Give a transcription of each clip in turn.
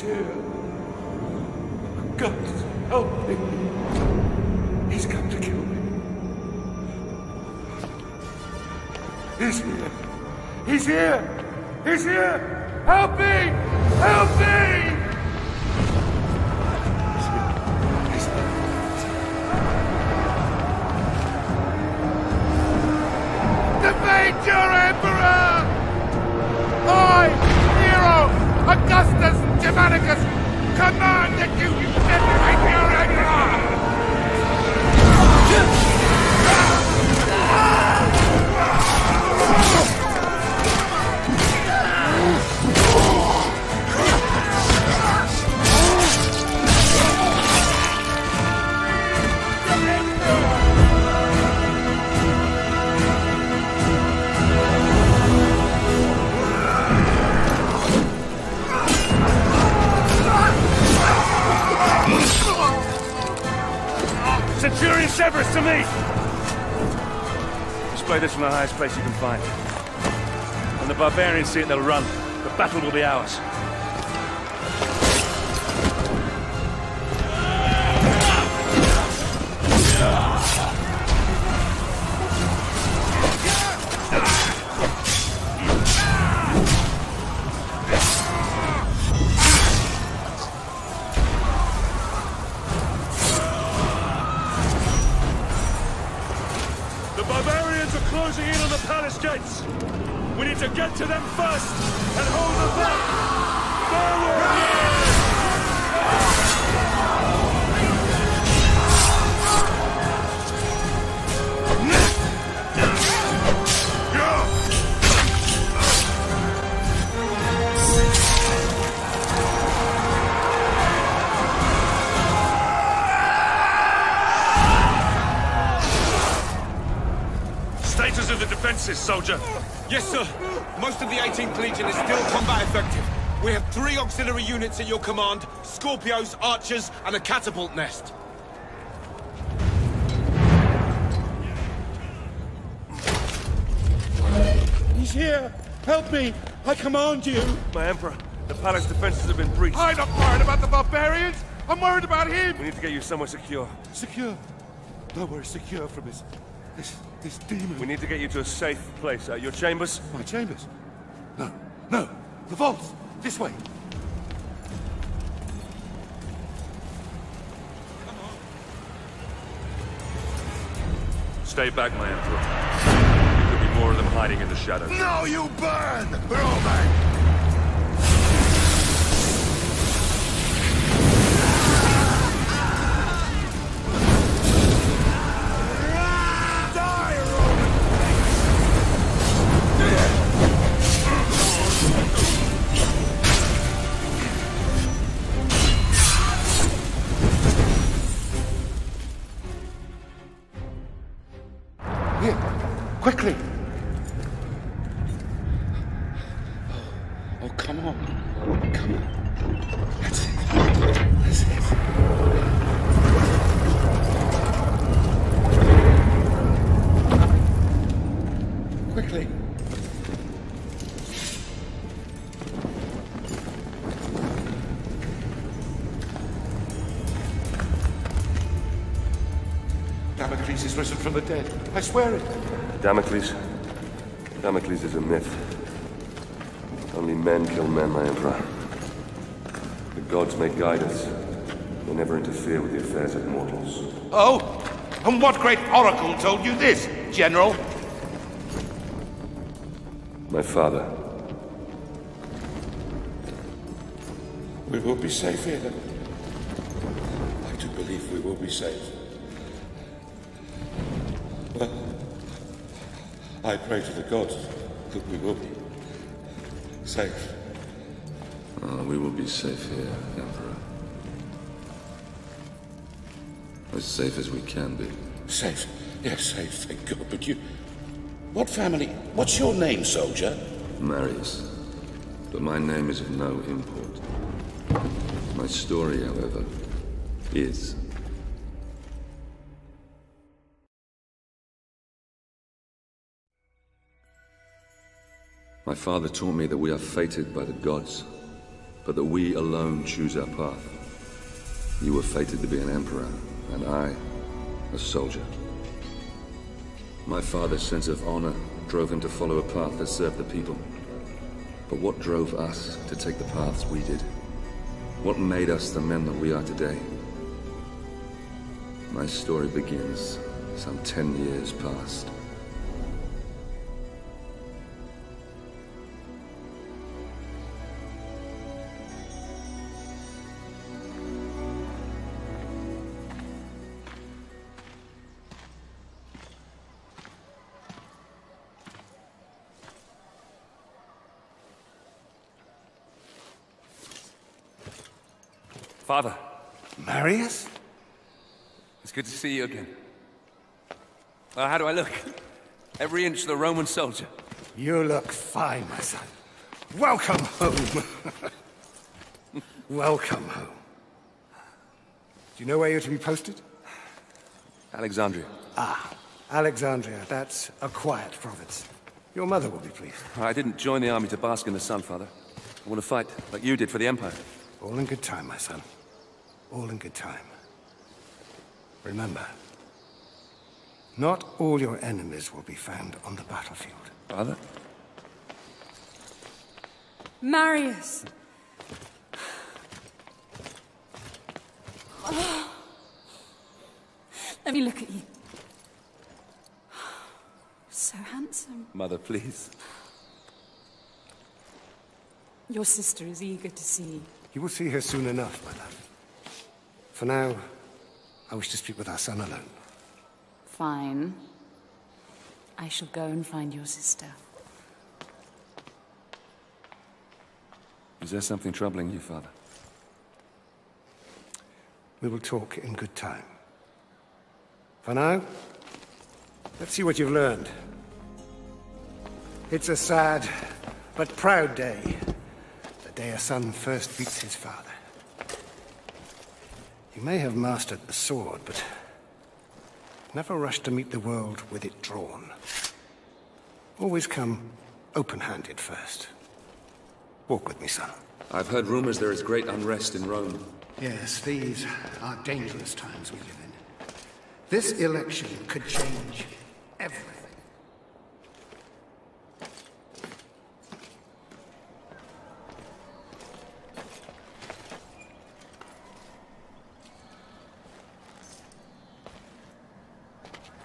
He's here. God, help me. He's come to kill me. He's here. He's here. He's here. Help me. Help me. Defeat your emperor! I, Nero, Augustus, Germanicus, command that you defeat your emperor! Centurion Severus, to me! Display this from the highest place you can find. When the barbarians see it, they'll run. The battle will be ours. Closing in on the palace gates. We need to get to them first and hold them back. Forward! Status of the defenses, soldier. Yes, sir. Most of the 18th Legion is still combat effective. We have 3 auxiliary units at your command, Scorpios, archers, and a catapult nest. He's here. Help me. I command you. My Emperor, the palace defenses have been breached. I'm not worried about the barbarians. I'm worried about him. We need to get you somewhere secure. Secure? No, we're secure from this demon. We need to get you to a safe place. Your chambers? My chambers? No. No. The vaults. This way. Come on. Stay back, my Emperor. There could be more of them hiding in the shadows. No, you burn! We're all back! Quickly! Oh, come on. Come on. That's it. That's it. Quickly. Damocles is risen from the dead. I swear it. Damocles? Damocles is a myth. Only men kill men, my Emperor. The gods may guide us. They never interfere with the affairs of mortals. Oh! And what great oracle told you this, General? My father. We will be safe here. I do believe we will be safe. I pray to the gods that we will be safe. Oh, we will be safe here, Emperor. As safe as we can be. Safe? Yes, safe, thank God. But you... What family... What's your name, soldier? Marius. But my name is of no import. My story, however, is... My father taught me that we are fated by the gods, but that we alone choose our path. You were fated to be an emperor, and I, a soldier. My father's sense of honor drove him to follow a path that served the people. But what drove us to take the paths we did? What made us the men that we are today? My story begins some 10 years past. Father. Marius? It's good to see you again. How do I look? Every inch the Roman soldier. You look fine, my son. Welcome home. Welcome home. Do you know where you're to be posted? Alexandria. Ah, Alexandria. That's a quiet province. Your mother will be pleased. I didn't join the army to bask in the sun, Father. I want to fight like you did for the Empire. All in good time, my son. All in good time. Remember, not all your enemies will be found on the battlefield. Father? Marius! Oh. Let me look at you. So handsome. Mother, please. Your sister is eager to see you. You will see her soon enough, my love. For now, I wish to speak with our son alone. Fine. I shall go and find your sister. Is there something troubling you, Father? We will talk in good time. For now, let's see what you've learned. It's a sad but proud day. The day a son first beats his father. You may have mastered the sword, but never rush to meet the world with it drawn. Always come open-handed first. Walk with me, son. I've heard rumors there is great unrest in Rome. Yes, these are dangerous times we live in. This election could change everything.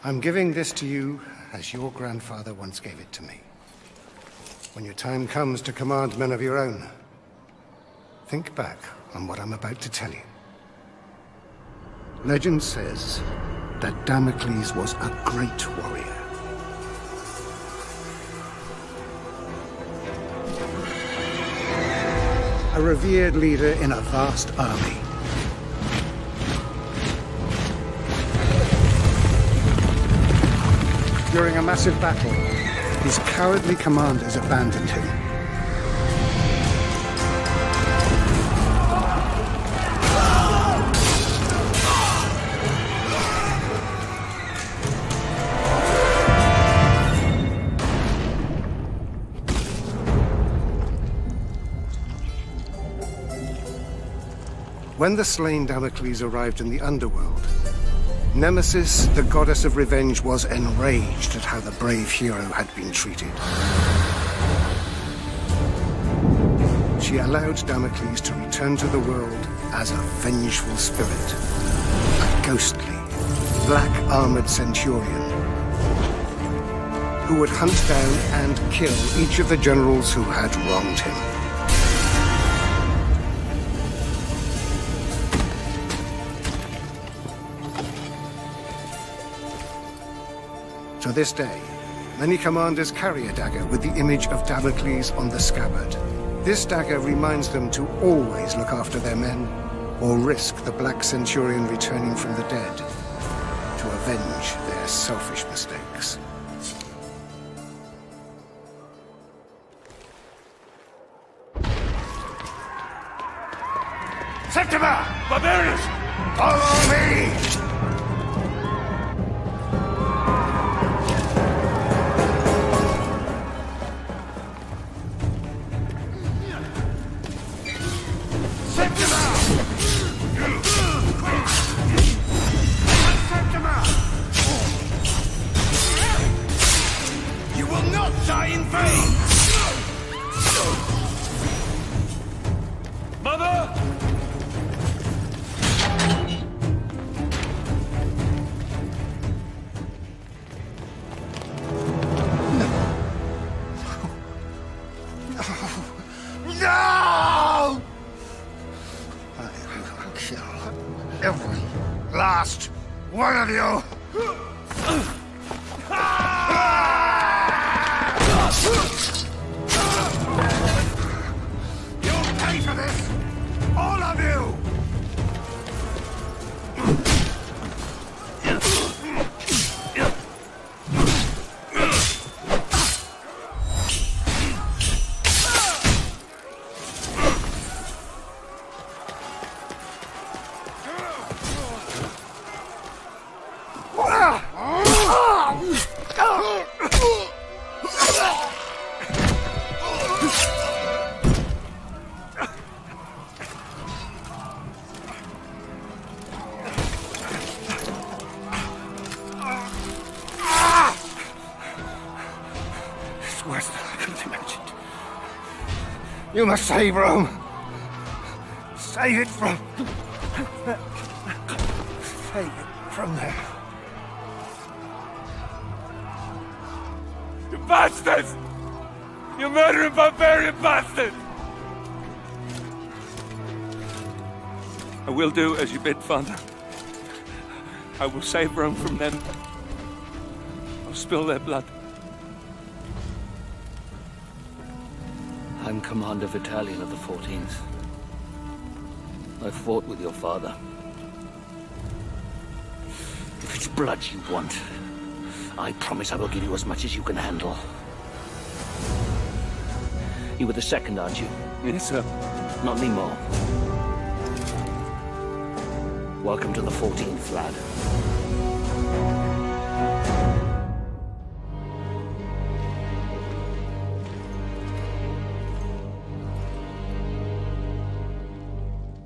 I'm giving this to you as your grandfather once gave it to me. When your time comes to command men of your own, think back on what I'm about to tell you. Legend says that Damocles was a great warrior. A revered leader in a vast army. During a massive battle, his cowardly commanders abandoned him. When the slain Damocles arrived in the underworld, Nemesis, the goddess of revenge, was enraged at how the brave hero had been treated. She allowed Damocles to return to the world as a vengeful spirit, a ghostly, black-armored centurion, who would hunt down and kill each of the generals who had wronged him. To this day, many commanders carry a dagger with the image of Damocles on the scabbard. This dagger reminds them to always look after their men, or risk the Black Centurion returning from the dead to avenge their selfish mistakes. Septima! Barbarians! Follow me! die in vain! Mother! One of you! You'll pay for this! All of you! Worse than I could have imagined. You must save Rome. Save it from... Save it from them. You bastards! You murdering barbarian bastards! I will do as you bid, Father. I will save Rome from them. I'll spill their blood. I'm Commander Vitalian of the 14th. I fought with your father. If it's blood you want, I promise I will give you as much as you can handle. You were the second, aren't you? Yes, sir. Not anymore. Welcome to the 14th, lad.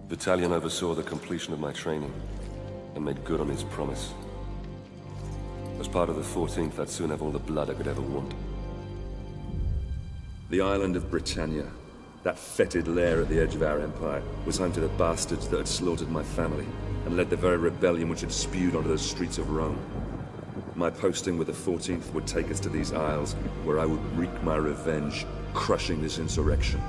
Vitalian oversaw the completion of my training, and made good on his promise. As part of the 14th, I'd soon have all the blood I could ever want. The island of Britannia, that fetid lair at the edge of our empire, was home to the bastards that had slaughtered my family, and led the very rebellion which had spewed onto the streets of Rome. My posting with the 14th would take us to these isles, where I would wreak my revenge, crushing this insurrection.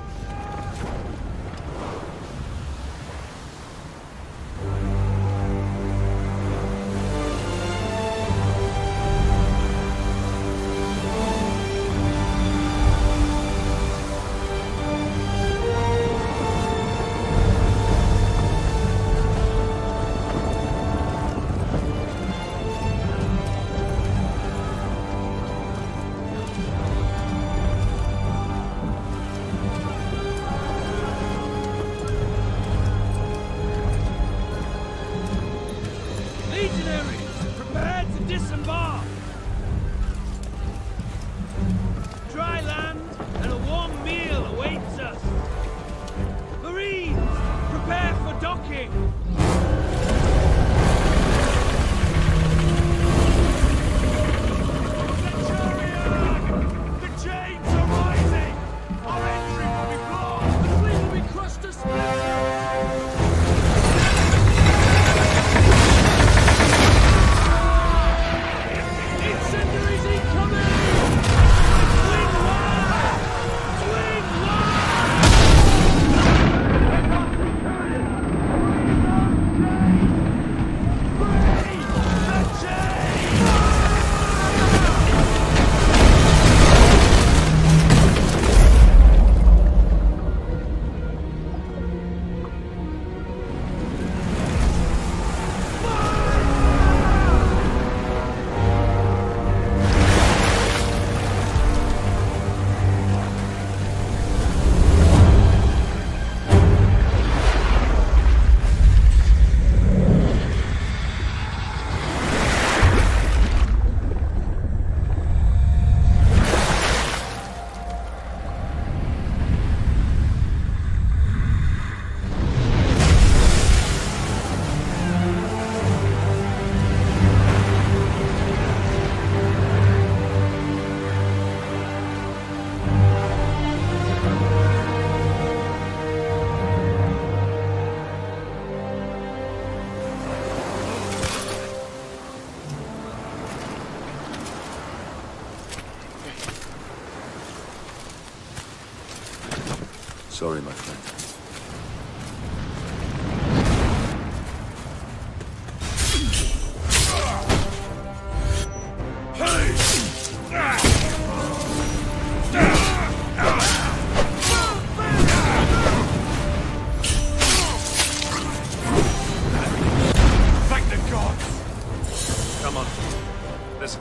Sorry, my friend.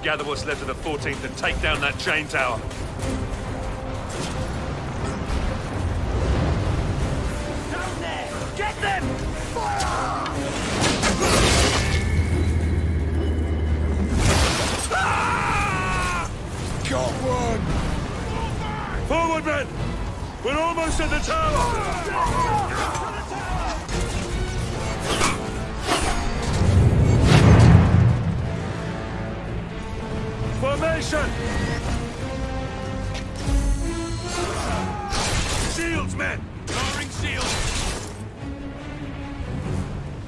Gather what's left of the 14th and take down that chain tower. Down there! Get them! Fire! Ah! Got one! Forward, men! We're almost at the tower! Shields, men! Lowering shields!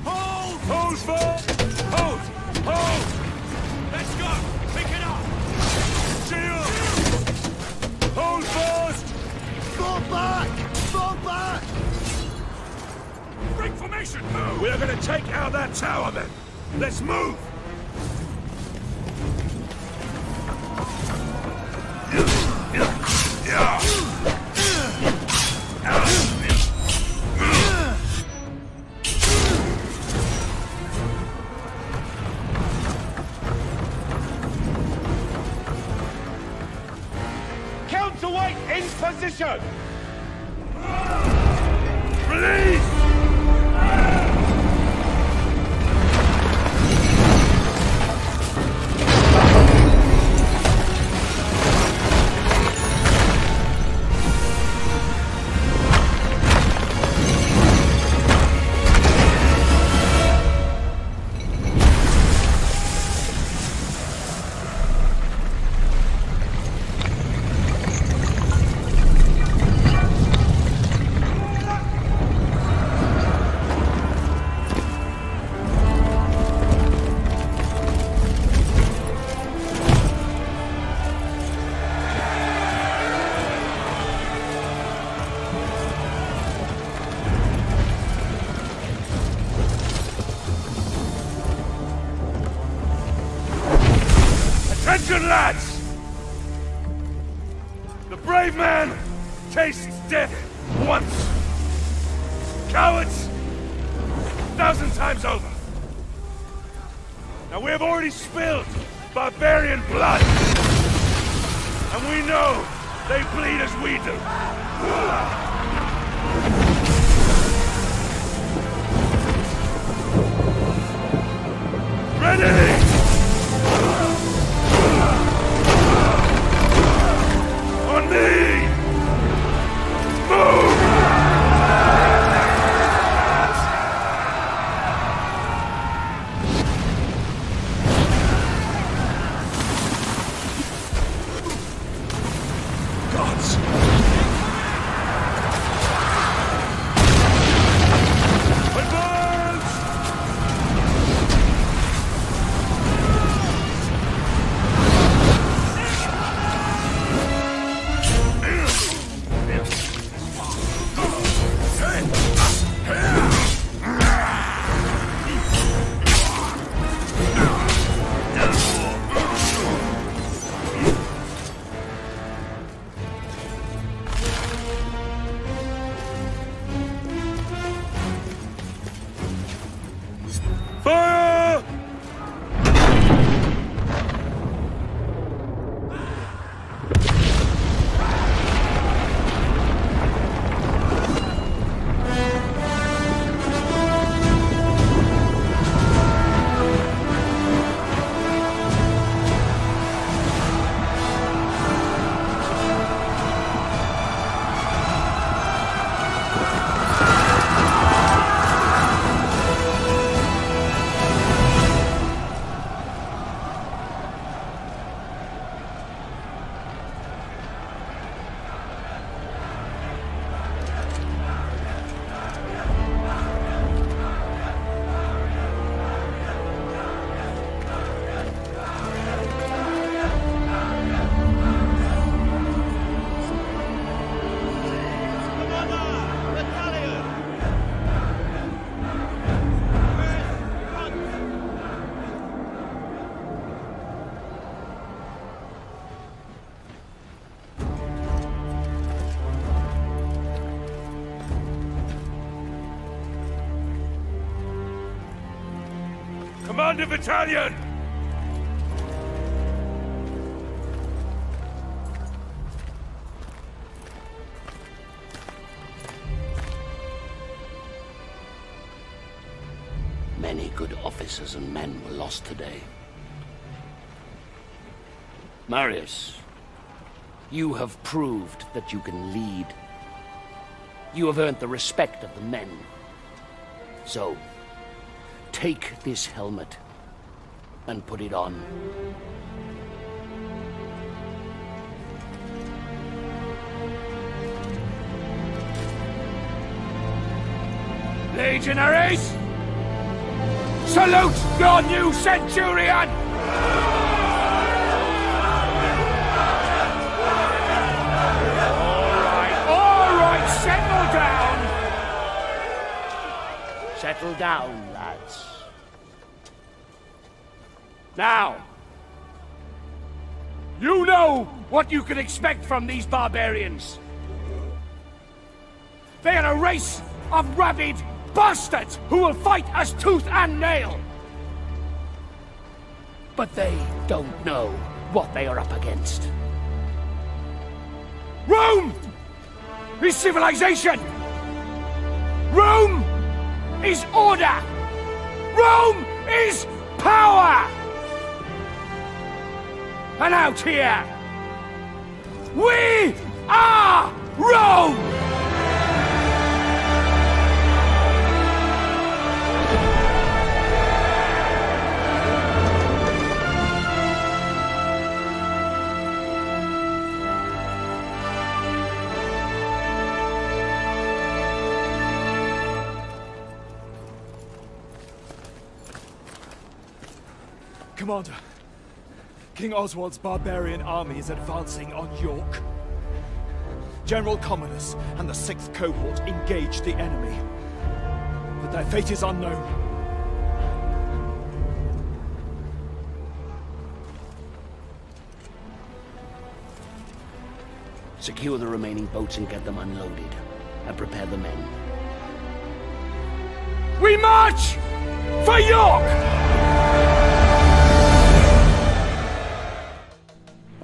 Hold! Hold, for! Hold! Hold! Let's go! Pick it up! Shields! Hold fast! Fall back! Fall back! Break formation! Move! We're gonna take out that tower, men! Let's move! Position! Release! Lads! The brave man tastes death once. Cowards, a thousand times over. Now we have already spilled barbarian blood. And we know they bleed as we do. commander battalion! Many good officers and men were lost today. Marius, you have proved that you can lead. You have earned the respect of the men. So, take this helmet and put it on. Legionaries, salute your new centurion! Settle down, lads. Now, you know what you can expect from these barbarians. They are a race of rabid bastards who will fight us tooth and nail. But they don't know what they are up against. Rome is civilization. Rome is order! Rome is power! And out here, we are Rome! Commander, King Oswald's barbarian army is advancing on York. General Commodus and the 6th Cohort engaged the enemy, but their fate is unknown. Secure the remaining boats and get them unloaded, and prepare the men. We march for York!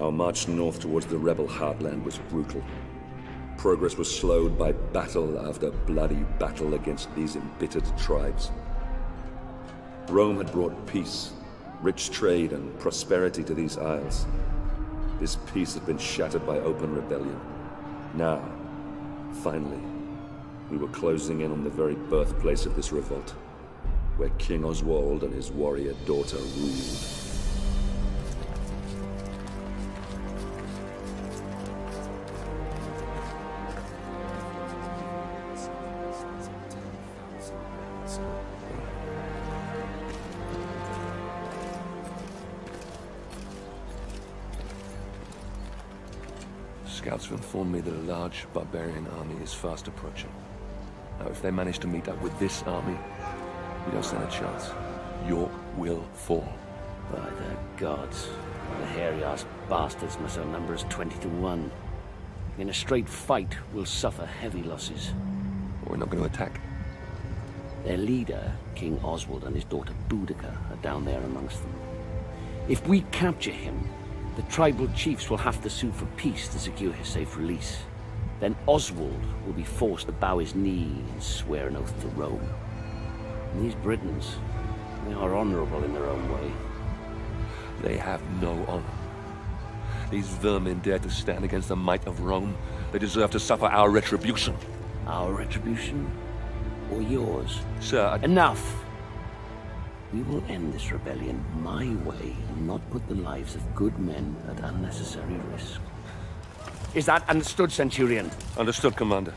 Our march north towards the rebel heartland was brutal. Progress was slowed by battle after bloody battle against these embittered tribes. Rome had brought peace, rich trade, and prosperity to these isles. This peace had been shattered by open rebellion. Now, finally, we were closing in on the very birthplace of this revolt, where King Oswald and his warrior daughter ruled. Scouts have informed me that a large barbarian army is fast approaching. Now, if they manage to meet up with this army, we don't stand a chance. York will fall. By the gods, the hairy-ass bastards must have numbers 20 to 1. In a straight fight, we'll suffer heavy losses. But we're not going to attack. Their leader, King Oswald, and his daughter Boudicca are down there amongst them. If we capture him, the tribal chiefs will have to sue for peace to secure his safe release. Then Oswald will be forced to bow his knee and swear an oath to Rome. And these Britons, they are honorable in their own way. They have no honor. These vermin dare to stand against the might of Rome. They deserve to suffer our retribution. Our retribution? Or yours? Sir, Enough! We will end this rebellion my way and not put the lives of good men at unnecessary risk. Is that understood, Centurion? Understood, Commander.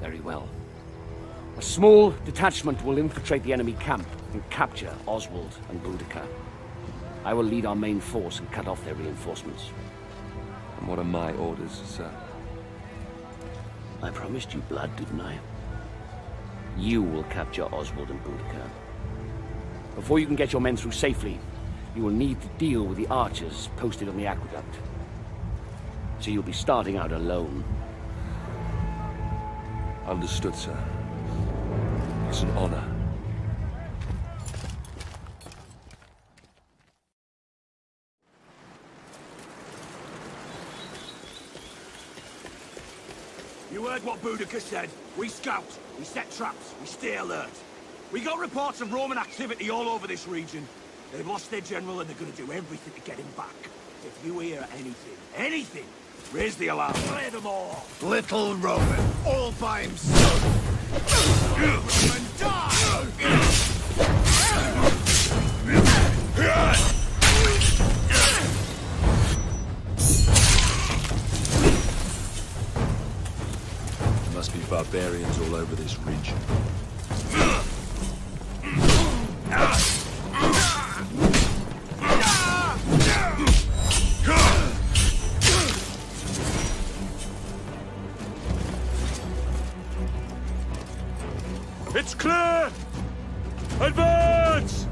Very well. A small detachment will infiltrate the enemy camp and capture Oswald and Boudicca. I will lead our main force and cut off their reinforcements. And what are my orders, sir? I promised you blood, didn't I? You will capture Oswald and Boudicca. Before you can get your men through safely, you will need to deal with the archers posted on the aqueduct. So you'll be starting out alone. Understood, sir. It's an honor. You heard what Boudicca said. We scout, we set traps, we stay alert. We got reports of Roman activity all over this region. They've lost their general and they're gonna do everything to get him back. If you hear anything, raise the alarm. Play them all. Little Roman, all by himself. Roman, die! Must be barbarians all over this region. It's clear! Advance!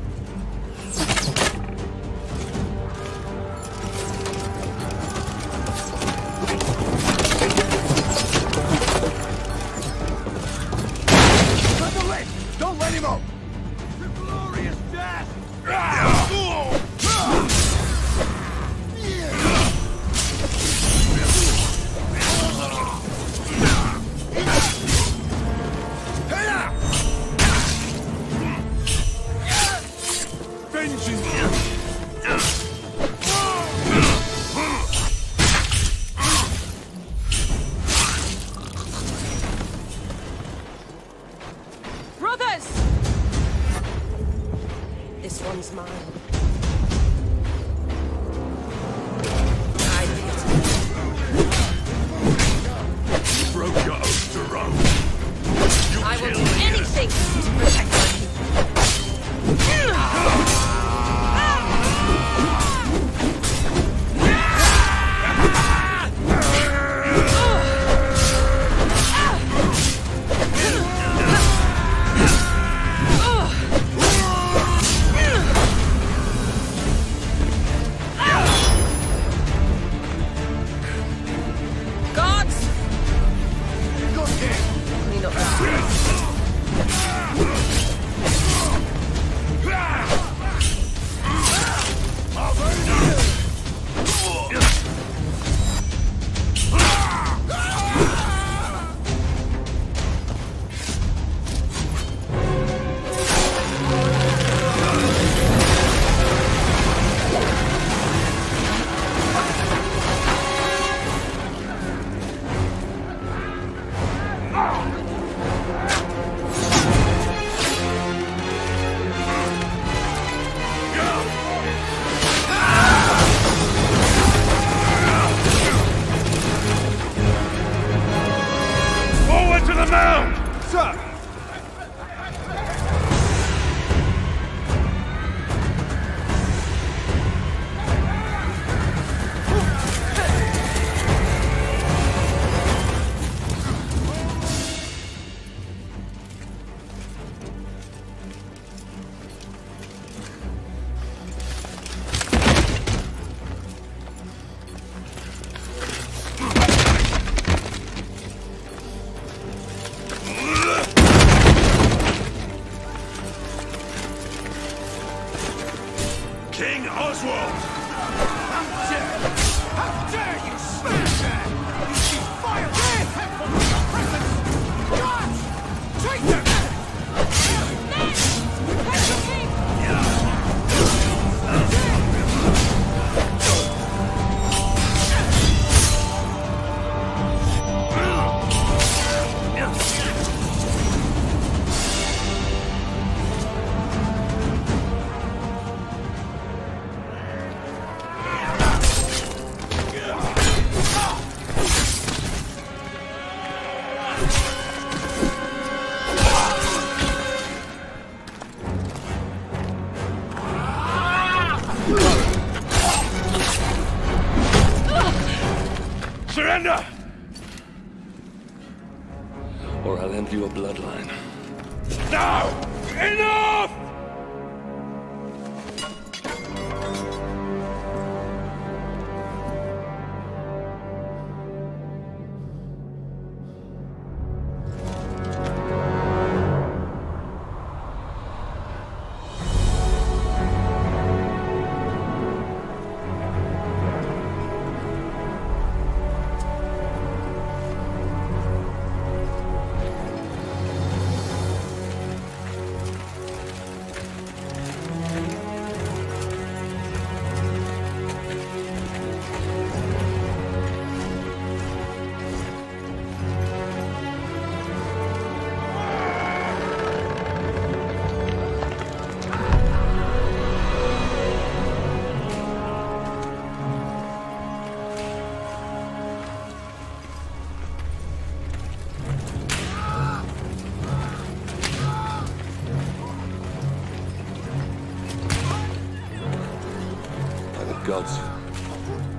gods.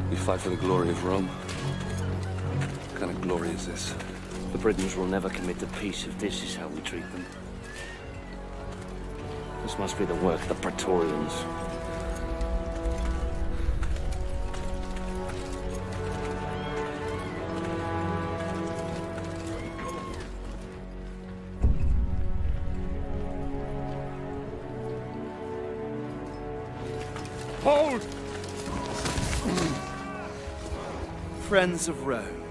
We fight for the glory of Rome. What kind of glory is this? The Britons will never commit to peace if this is how we treat them. This must be the work of the Praetorians. Hold! Friends of Rome,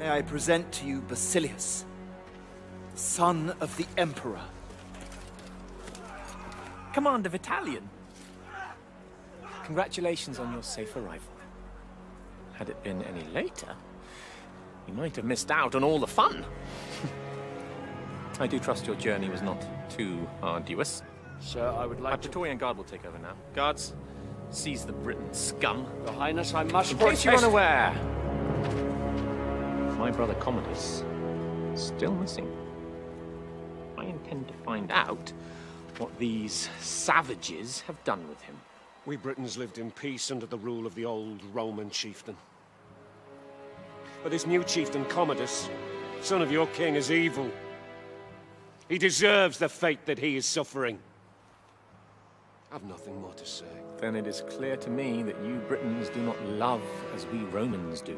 may I present to you Basilius, son of the Emperor. Commander Vitalian, congratulations on your safe arrival. Had it been any later, you might have missed out on all the fun. I do trust your journey was not too arduous. Sir, I would like to... Praetorian Guard will take over now. Guards, seize the Briton scum. Your Highness, I must... In case you're unaware, my brother Commodus is still missing. I intend to find out what these savages have done with him. We Britons lived in peace under the rule of the old Roman chieftain. But this new chieftain, Commodus, son of your king, is evil. He deserves the fate that he is suffering. I've nothing more to say. Then it is clear to me that you Britons do not love as we Romans do.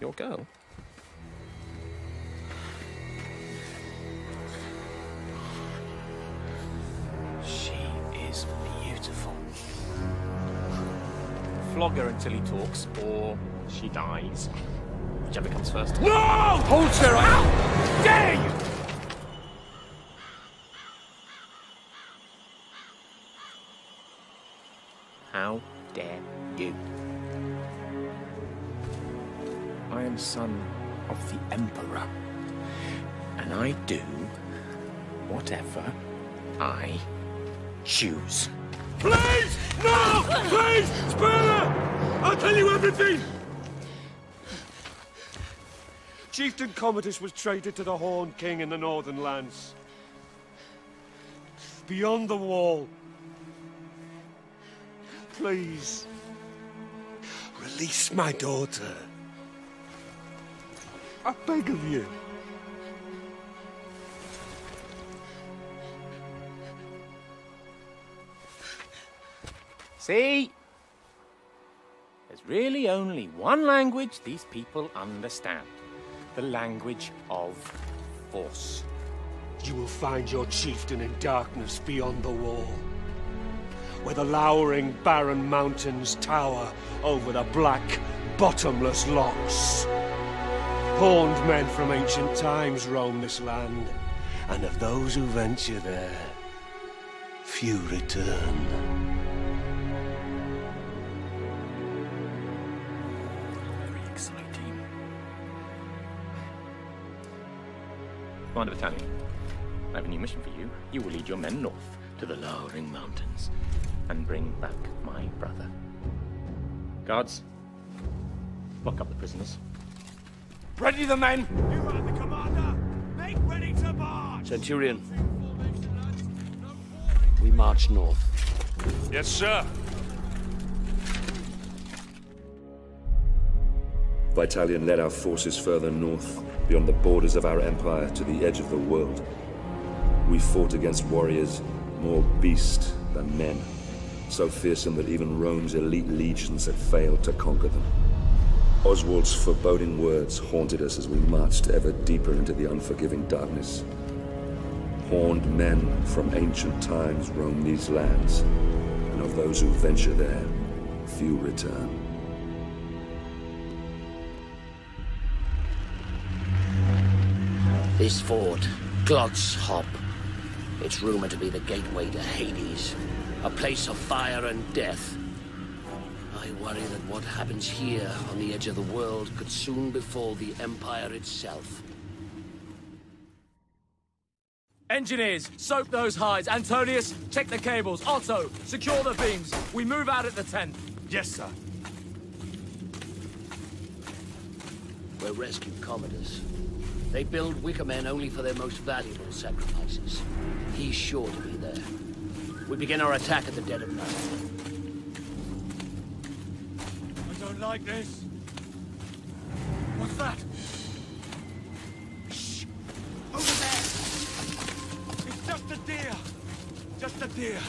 Your girl. She is beautiful. Flog her until he talks, or she dies. Whichever comes first. No! Hold, sir! How dare you! How dare you? I am son of the Emperor, and I do whatever I choose. Please! No! Please! Spare her! I'll tell you everything! Chieftain Commodus was traded to the Horned King in the Northern Lands. Beyond the wall. Please, release my daughter. I beg of you. See? There's really only one language these people understand. The language of force. You will find your chieftain in darkness beyond the wall, where the lowering barren mountains tower over the black, bottomless lochs. Horned men from ancient times roam this land, and of those who venture there, few return. Very exciting. Commander Battalion, I have a new mission for you. You will lead your men north to the lowering mountains and bring back my brother. Guards, lock up the prisoners. Ready the men! You are the commander! Make ready to march! Centurion, we march north. Yes, sir. Vitalian led our forces further north, beyond the borders of our empire, to the edge of the world. We fought against warriors more beast than men, so fearsome that even Rome's elite legions had failed to conquer them. Oswald's foreboding words haunted us as we marched ever deeper into the unforgiving darkness. Horned men from ancient times roam these lands, and of those who venture there, few return. This fort, Glotz Hop, it's rumored to be the gateway to Hades, a place of fire and death. I worry that what happens here, on the edge of the world, could soon befall the Empire itself. Engineers, soak those hides. Antonius, check the cables. Otto, secure the beams. We move out at the 10th. Yes, sir. We'll rescue Commodus. They build wicker men only for their most valuable sacrifices. He's sure to be there. We begin our attack at the dead of night. I don't like this. What's that? Shh! Over there! It's just a deer! Just a deer!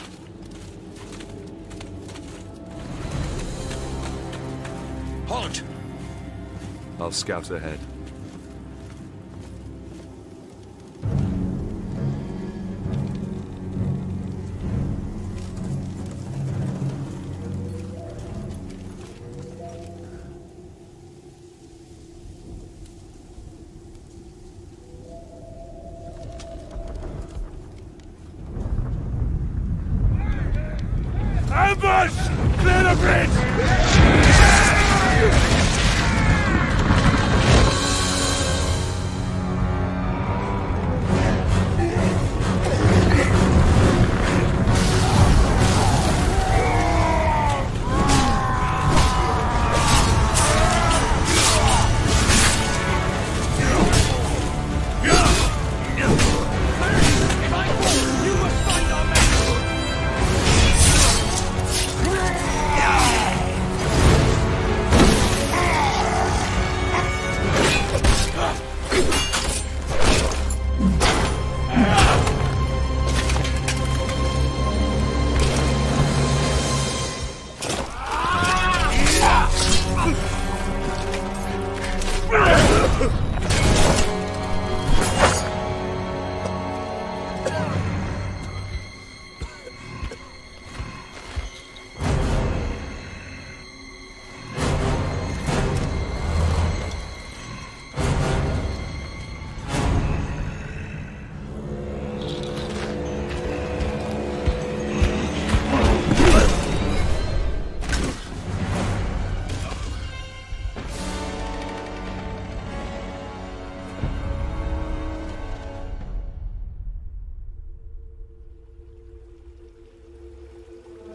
Halt! I'll scout ahead.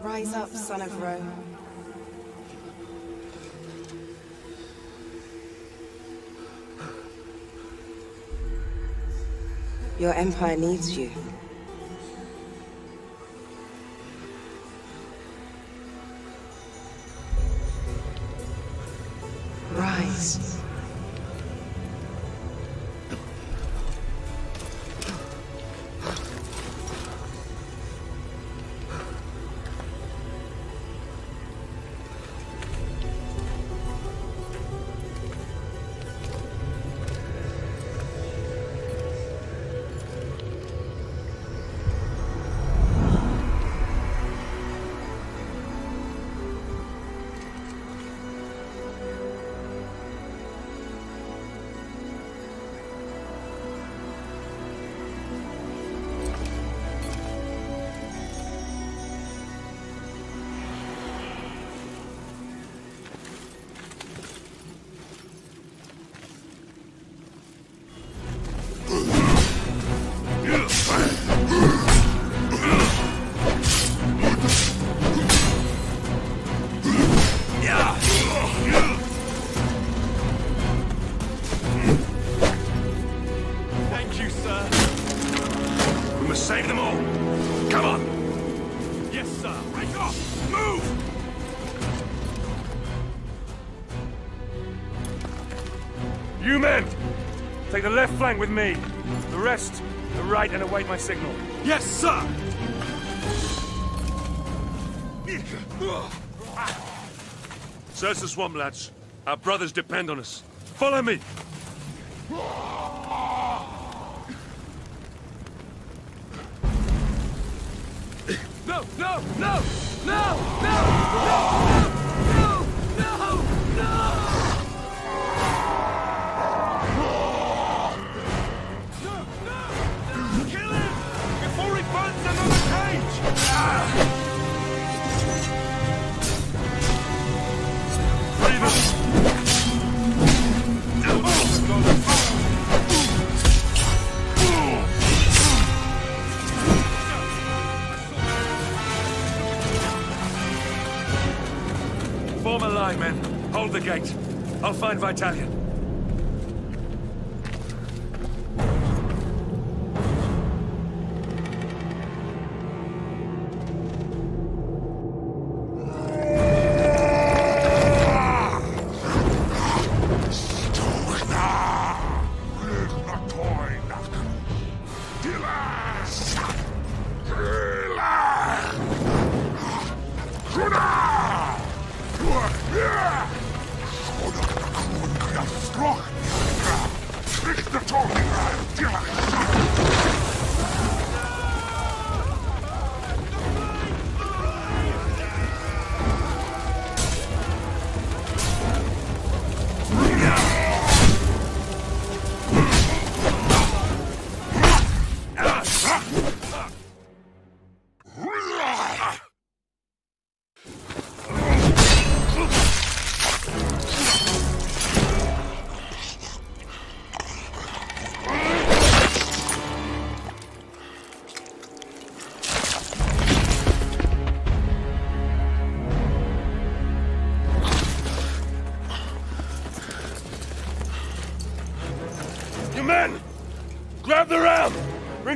Rise up, son of Rome. Your empire needs you. Rise. The left flank with me. The rest, the right, and await my signal. Yes, sir! Search the swamp, lads. Our brothers depend on us. Follow me! No, no, no! No! No! No! Form a line, men. Hold the gate. I'll find Vitalian.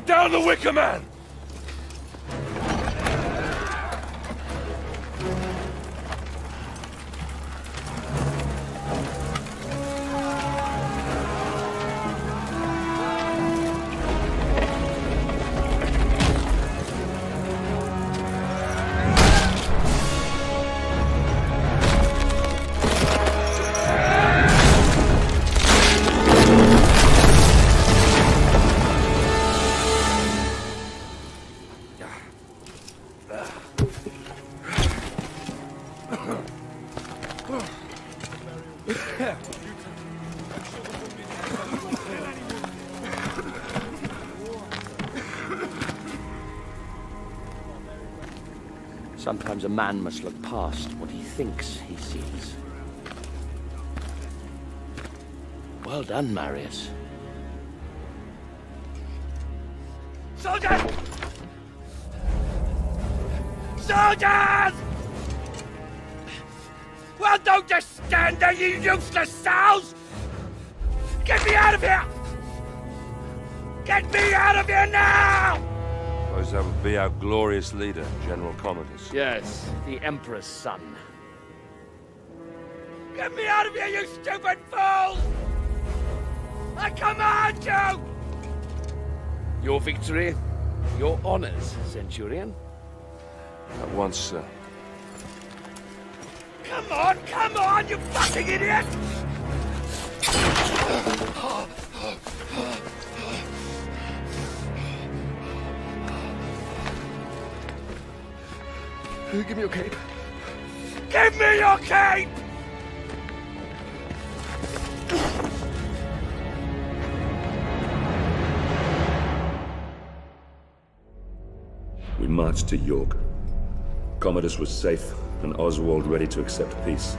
Down the Wicker Man! Sometimes a man must look past what he thinks he sees. Well done, Marius. Soldiers! Soldiers! Well, don't just stand there, you useless sows! Get me out of here! Get me out of here now! That would be our glorious leader, General Commodus. Yes, the Emperor's son. Get me out of here, you stupid fools! I command you! Your victory, your honors, Centurion. At once, sir. Come on, you fucking idiot! Give me your cape. Give me your cape! We marched to York. Commodus was safe, and Oswald ready to accept peace.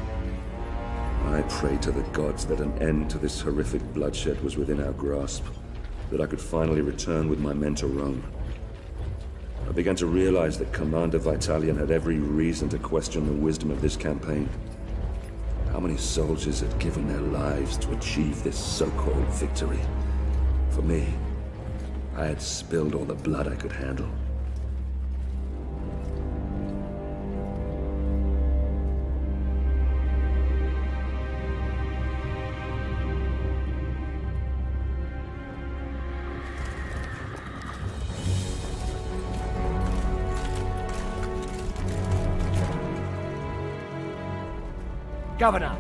I prayed to the gods that an end to this horrific bloodshed was within our grasp, that I could finally return with my men to Rome. I began to realize that Commander Vitalian had every reason to question the wisdom of this campaign. How many soldiers had given their lives to achieve this so-called victory? For me, I had spilled all the blood I could handle. Governor,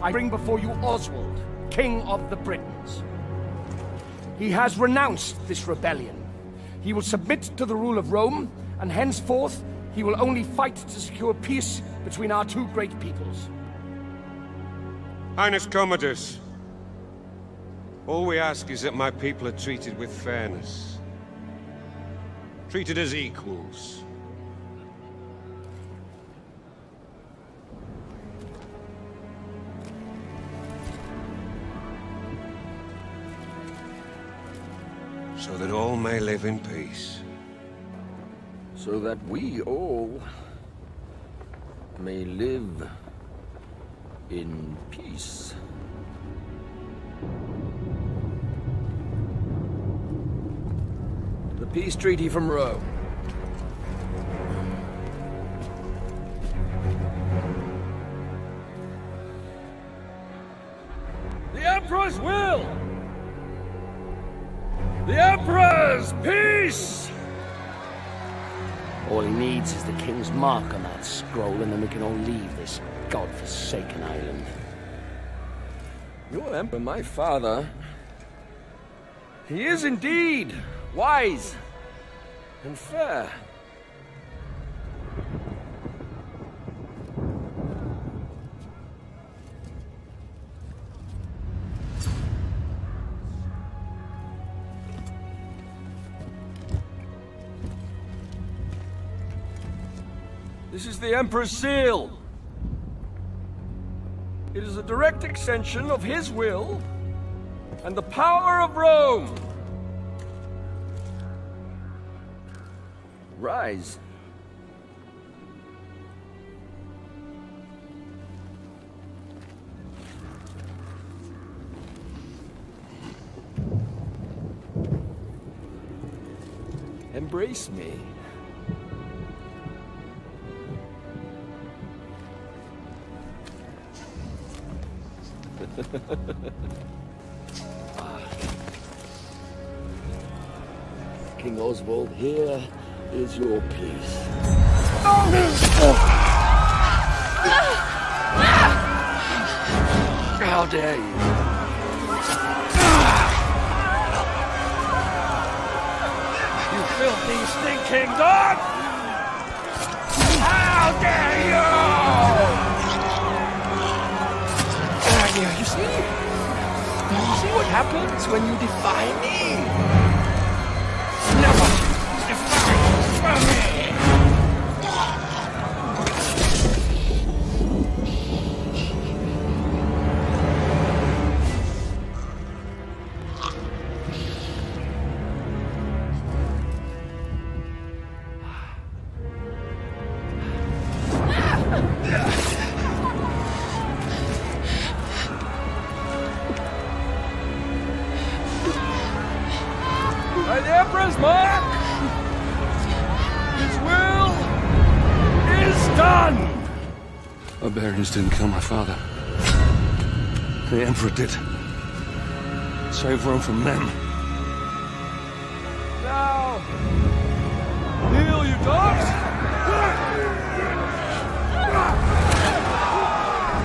I bring before you Oswald, King of the Britons. He has renounced this rebellion. He will submit to the rule of Rome, and henceforth he will only fight to secure peace between our two great peoples. Highness Commodus, all we ask is that my people are treated with fairness. Treated as equals. So that all may live in peace. So that we all may live in peace. The peace treaty from Rome. The Emperor's will! The Emperor's peace! All he needs is the King's mark on that scroll, and then we can all leave this godforsaken island. Your Emperor, my father, he is indeed wise and fair. This is the Emperor's seal. It is a direct extension of his will and the power of Rome. Rise. Embrace me. King Oswald, here is your peace. How dare you? You filthy, stinking dog! How dare you! See what happens when you defy me? Never defy me! By the Emperor's mark, his will is done! Barbarians didn't kill my father. The Emperor did. Save Rome from them. Now, kneel, you dogs!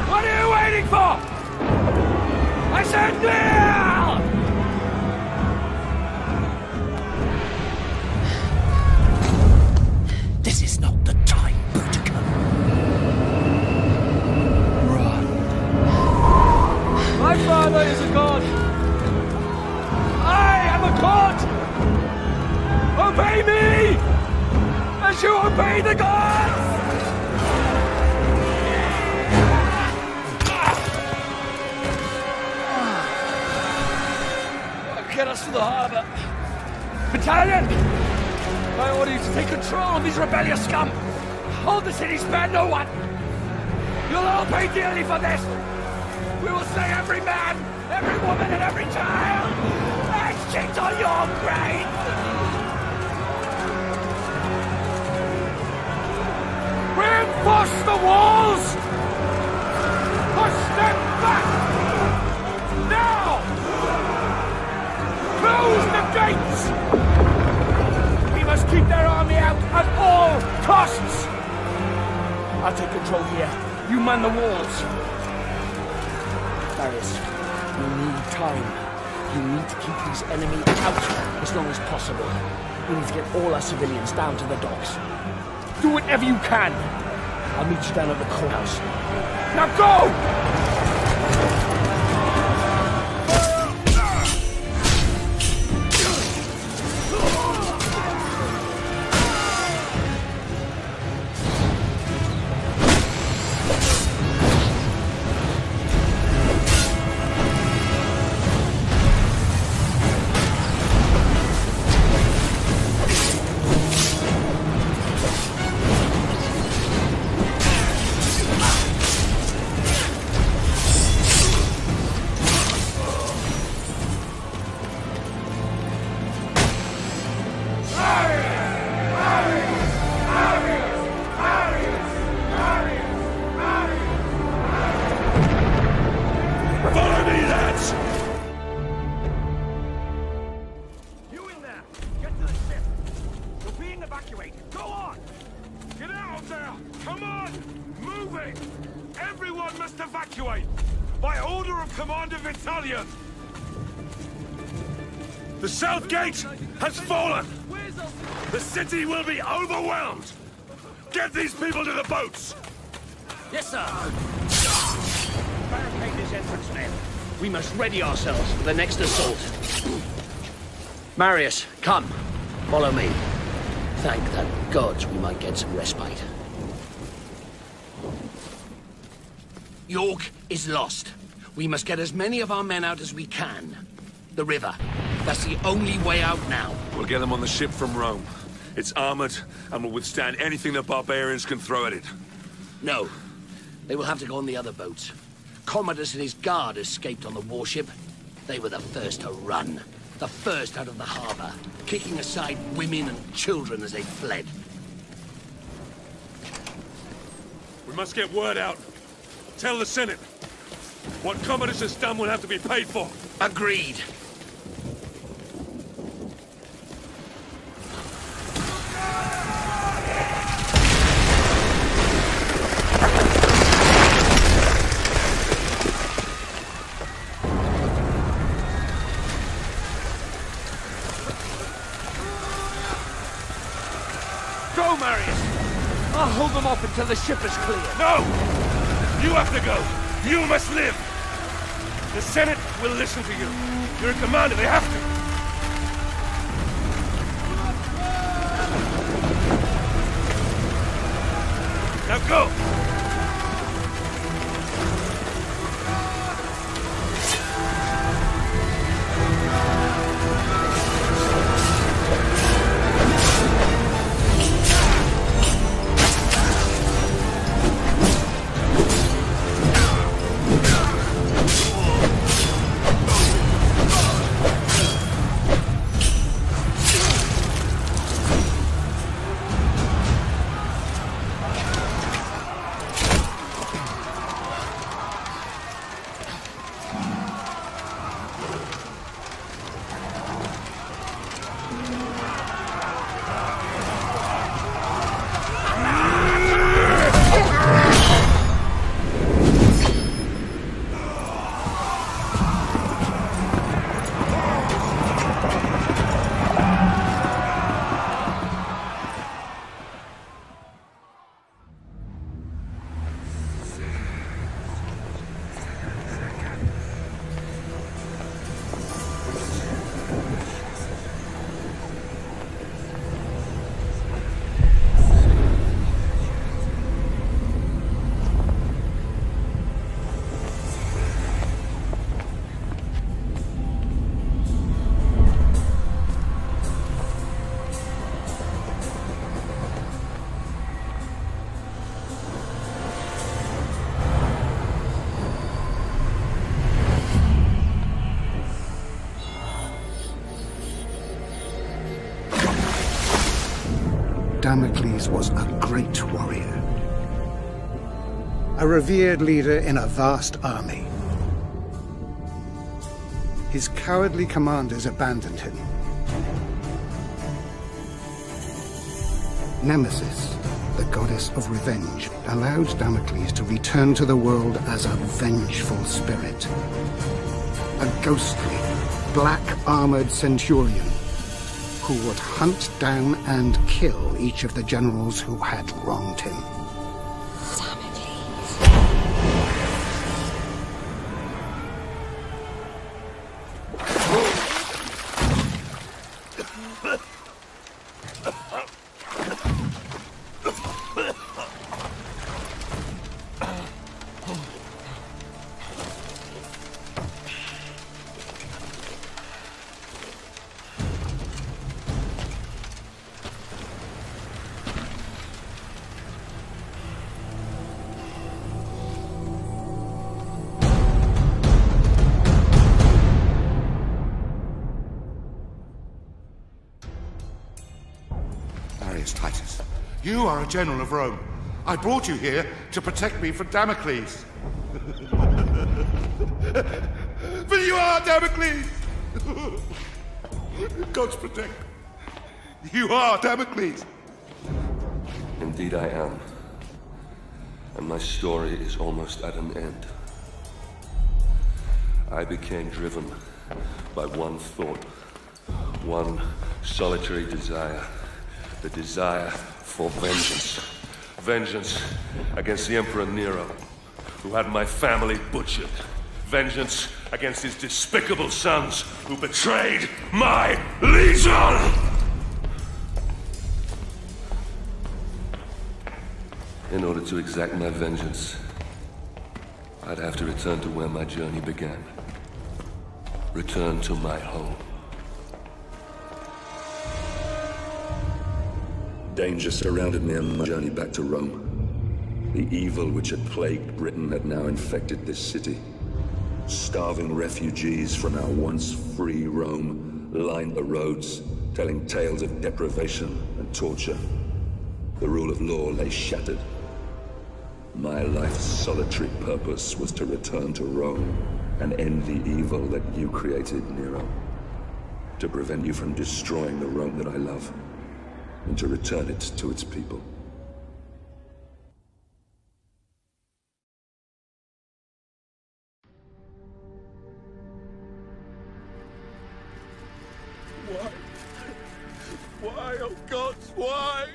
What are you waiting for? I said kneel! Obey me, as you obey the gods! Get us to the harbor. Battalion, I order you to take control of these rebellious scum. Hold the city, spare no one. You'll all pay dearly for this. We will slay every man, every woman, and every child. And shit on your grave! Push the walls! Push them back! Now! Close the gates! We must keep their army out at all costs! I'll take control here. You man the walls. Darius, you need time. You need to keep these enemies out as long as possible. We need to get all our civilians down to the docks. Do whatever you can! I'll meet you down at the courthouse. Now go! Get out there! Come on! Move it! Everyone must evacuate! by order of Commander Vitalian. The South Gate has fallen! The city will be overwhelmed! Get these people to the boats! Yes, sir! Barricade this entrance, men. We must ready ourselves for the next assault. Marius, come. Follow me. Thank the gods we might get some respite. York is lost. We must get as many of our men out as we can. The river. That's the only way out now. We'll get them on the ship from Rome. It's armored and will withstand anything the barbarians can throw at it. No. They will have to go on the other boats. Commodus and his guard escaped on the warship. They were the first to run. The first out of the harbor, kicking aside women and children as they fled. We must get word out. Tell the Senate. What Commodus has done will have to be paid for. Agreed. Go, Marius! I'll hold them off until the ship is clear. No! You have to go! You must live! The Senate will listen to you. You're a commander, they have to! Now go! Damocles was a great warrior, a revered leader in a vast army. His cowardly commanders abandoned him. Nemesis, the goddess of revenge, allowed Damocles to return to the world as a vengeful spirit, a ghostly, black-armored centurion who would hunt down and kill each of the generals who had wronged him. Damocles. Titus, you are a general of Rome. I brought you here to protect me from Damocles. But you are Damocles! God's protect. You are Damocles! Indeed I am. And my story is almost at an end. I became driven by one thought, one solitary desire, the desire for vengeance. Vengeance against the Emperor Nero, who had my family butchered. Vengeance against his despicable sons, who betrayed my legion! In order to exact my vengeance, I'd have to return to where my journey began. Return to my home. Danger surrounded me on my journey back to Rome. The evil which had plagued Britain had now infected this city. Starving refugees from our once free Rome lined the roads, telling tales of deprivation and torture. The rule of law lay shattered. My life's solitary purpose was to return to Rome and end the evil that you created, Nero. To prevent you from destroying the Rome that I love, and to return it to its people. Why? Why, oh gods, why?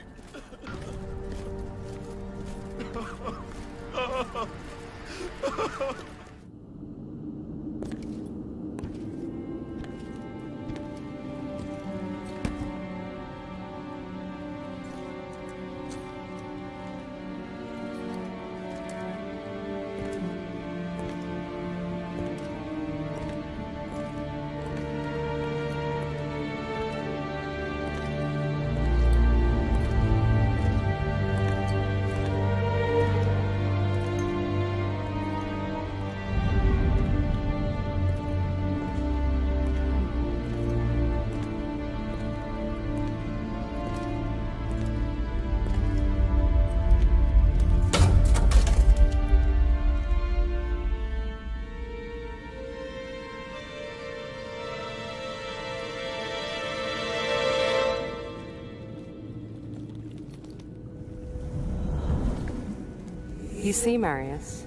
You see, Marius,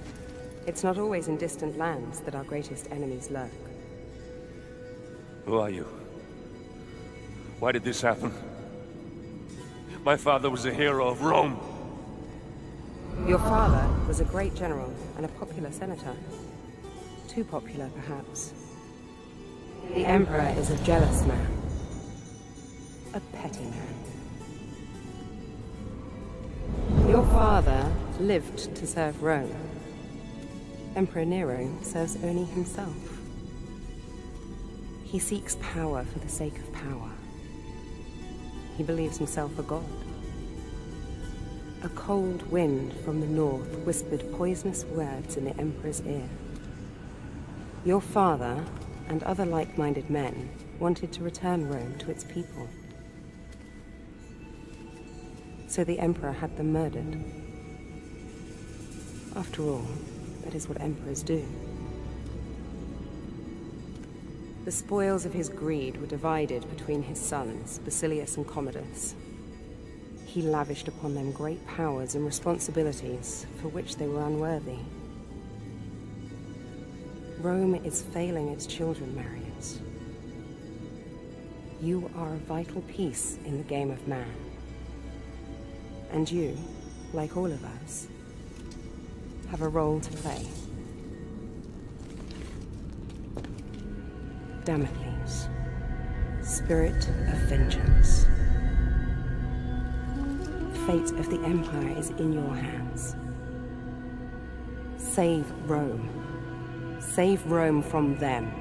it's not always in distant lands that our greatest enemies lurk. Who are you? Why did this happen? My father was a hero of Rome. Your father was a great general and a popular senator. Too popular, perhaps. The Emperor is a jealous man. A petty man. Your father lived to serve Rome. Emperor Nero serves only himself. He seeks power for the sake of power. He believes himself a god. A cold wind from the north whispered poisonous words in the Emperor's ear. Your father and other like-minded men wanted to return Rome to its people. So the Emperor had them murdered. After all, that is what emperors do. The spoils of his greed were divided between his sons, Basilius and Commodus. He lavished upon them great powers and responsibilities for which they were unworthy. Rome is failing its children, Marius. You are a vital piece in the game of man. And you, like all of us, have a role to play. Damocles, spirit of vengeance. The fate of the Empire is in your hands. Save Rome. Save Rome from them.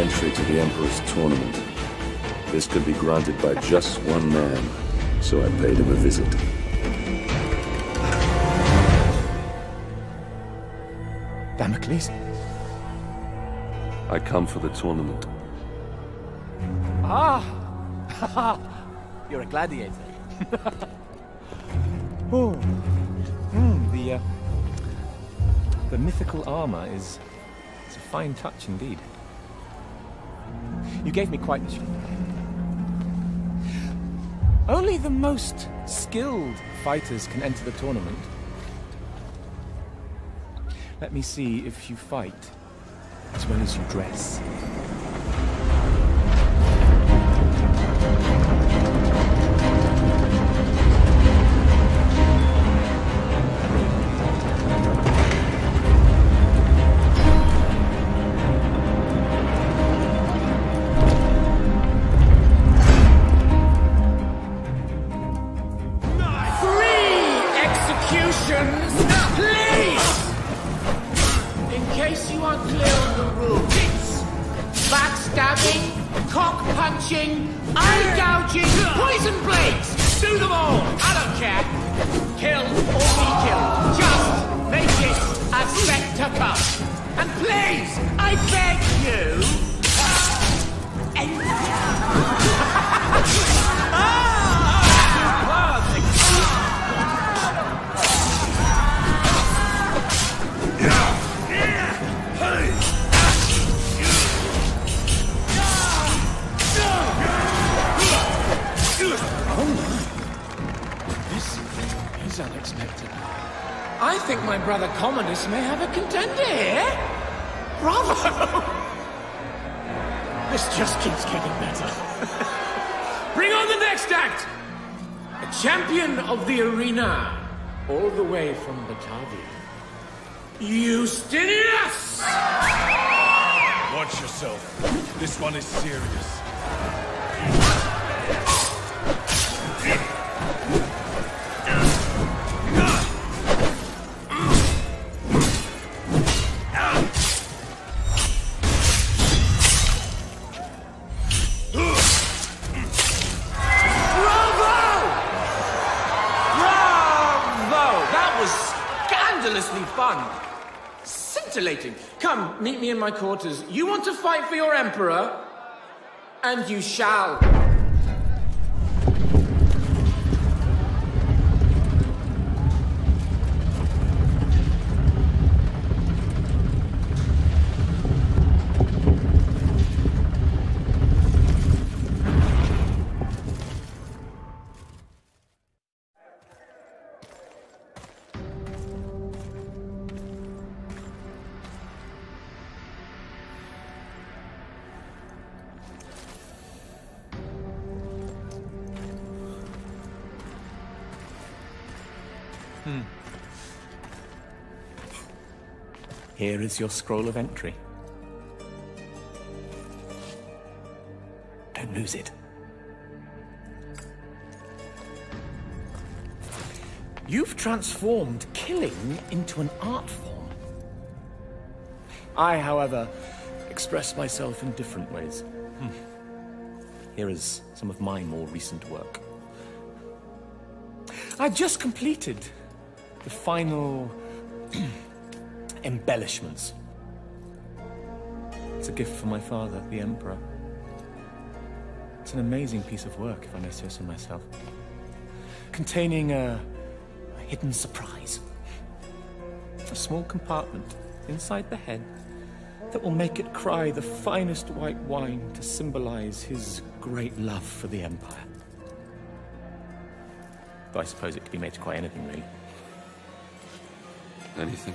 entry to the Emperor's tournament. This could be granted by just one man, so I paid him a visit. Damocles? I come for the tournament. Ah! You're a gladiator. Oh. The mythical armor is... It's a fine touch indeed. You gave me quite the treat. Only the most skilled fighters can enter the tournament. Let me see if you fight as well as you dress. Commoners may have a contender here. Bravo! This just keeps getting better. Bring on the next act! A champion of the arena, all the way from Batavia. Eustinius! Watch yourself. This one is serious. Come, meet me in my quarters. You want to fight for your emperor? And you shall. Here is your scroll of entry. Don't lose it. You've transformed killing into an art form. I, however, express myself in different ways. Here is some of my more recent work. I just completed the final... embellishments. It's a gift from my father, the Emperor. It's an amazing piece of work, if I may say so myself. Containing a hidden surprise. A small compartment inside the head that will make it cry the finest white wine to symbolize his great love for the Empire. Though I suppose it could be made to cry anything, really. Anything?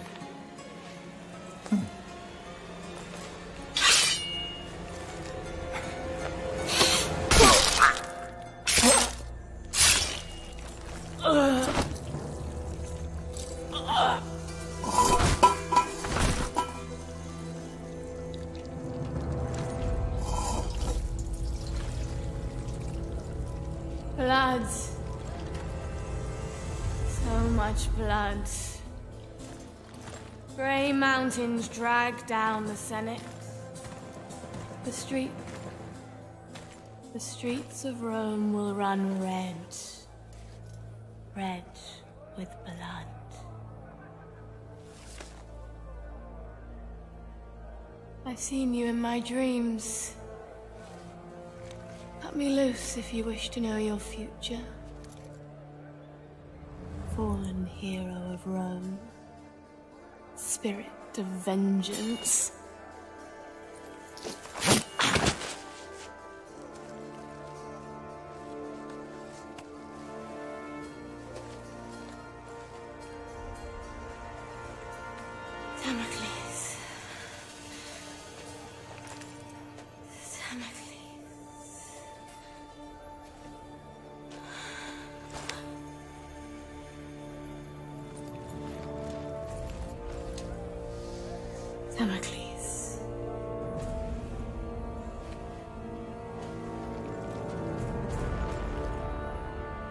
Blood. So much blood. Grey mountains drag down the Senate. The streets of Rome will run red, red with blood. I've seen you in my dreams. Cut me loose if you wish to know your future. Fallen hero of Rome, spirit of vengeance. Damocles.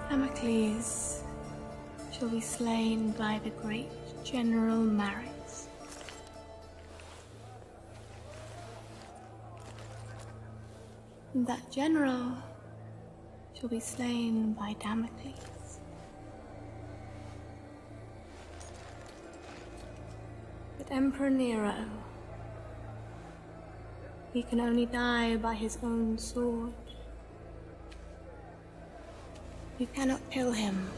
Damocles shall be slain by the great General Maris. And that general shall be slain by Damocles. Emperor Nero, he can only die by his own sword. You cannot kill him.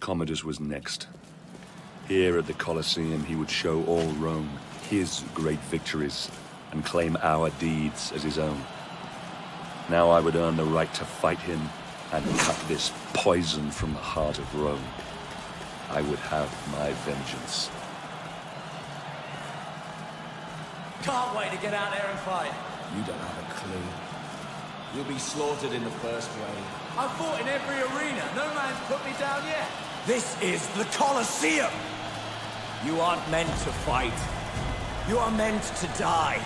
Commodus was next. Here at the Colosseum, he would show all Rome his great victories and claim our deeds as his own. Now I would earn the right to fight him and cut this poison from the heart of Rome. I would have my vengeance. Can't wait to get out there and fight. You don't have a clue. You'll be slaughtered in the first wave. I've fought in every arena. No man's put me down yet. This is the Colosseum. You aren't meant to fight. You are meant to die.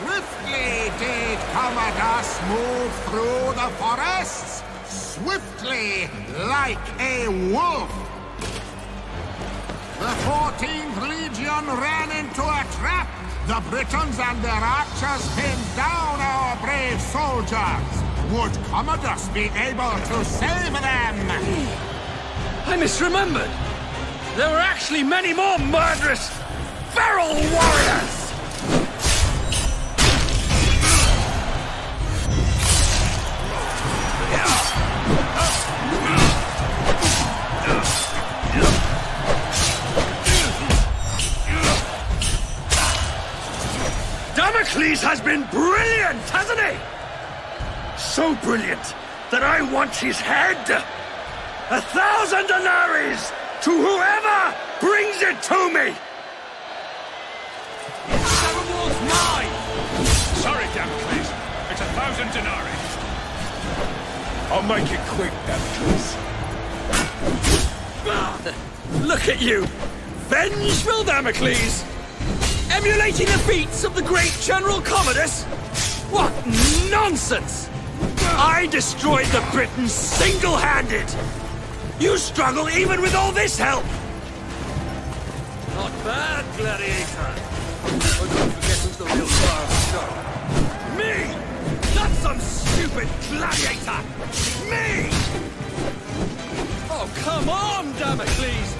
Swiftly did Commodore move through the forests, swiftly like a wolf. The 14th Legion ran into a trap. The Britons and their archers pinned down our brave soldiers. Would Commodore be able to save them? I misremembered. There were actually many more murderous, feral warriors! Damocles has been brilliant, hasn't he? So brilliant that I want his head! 1,000 denarii to whoever brings it to me! The reward's mine! Sorry, Damocles. It's 1,000 denarii. I'll make it quick, Damocles. Look at you! Vengeful Damocles! Emulating the feats of the great General Commodus? What nonsense! I destroyed the Britons single-handed! You struggle even with all this help! Not bad, Gladiator! But don't forget who's the real star of the show. Me! Not some stupid gladiator! Me! Oh, come on, Damocles!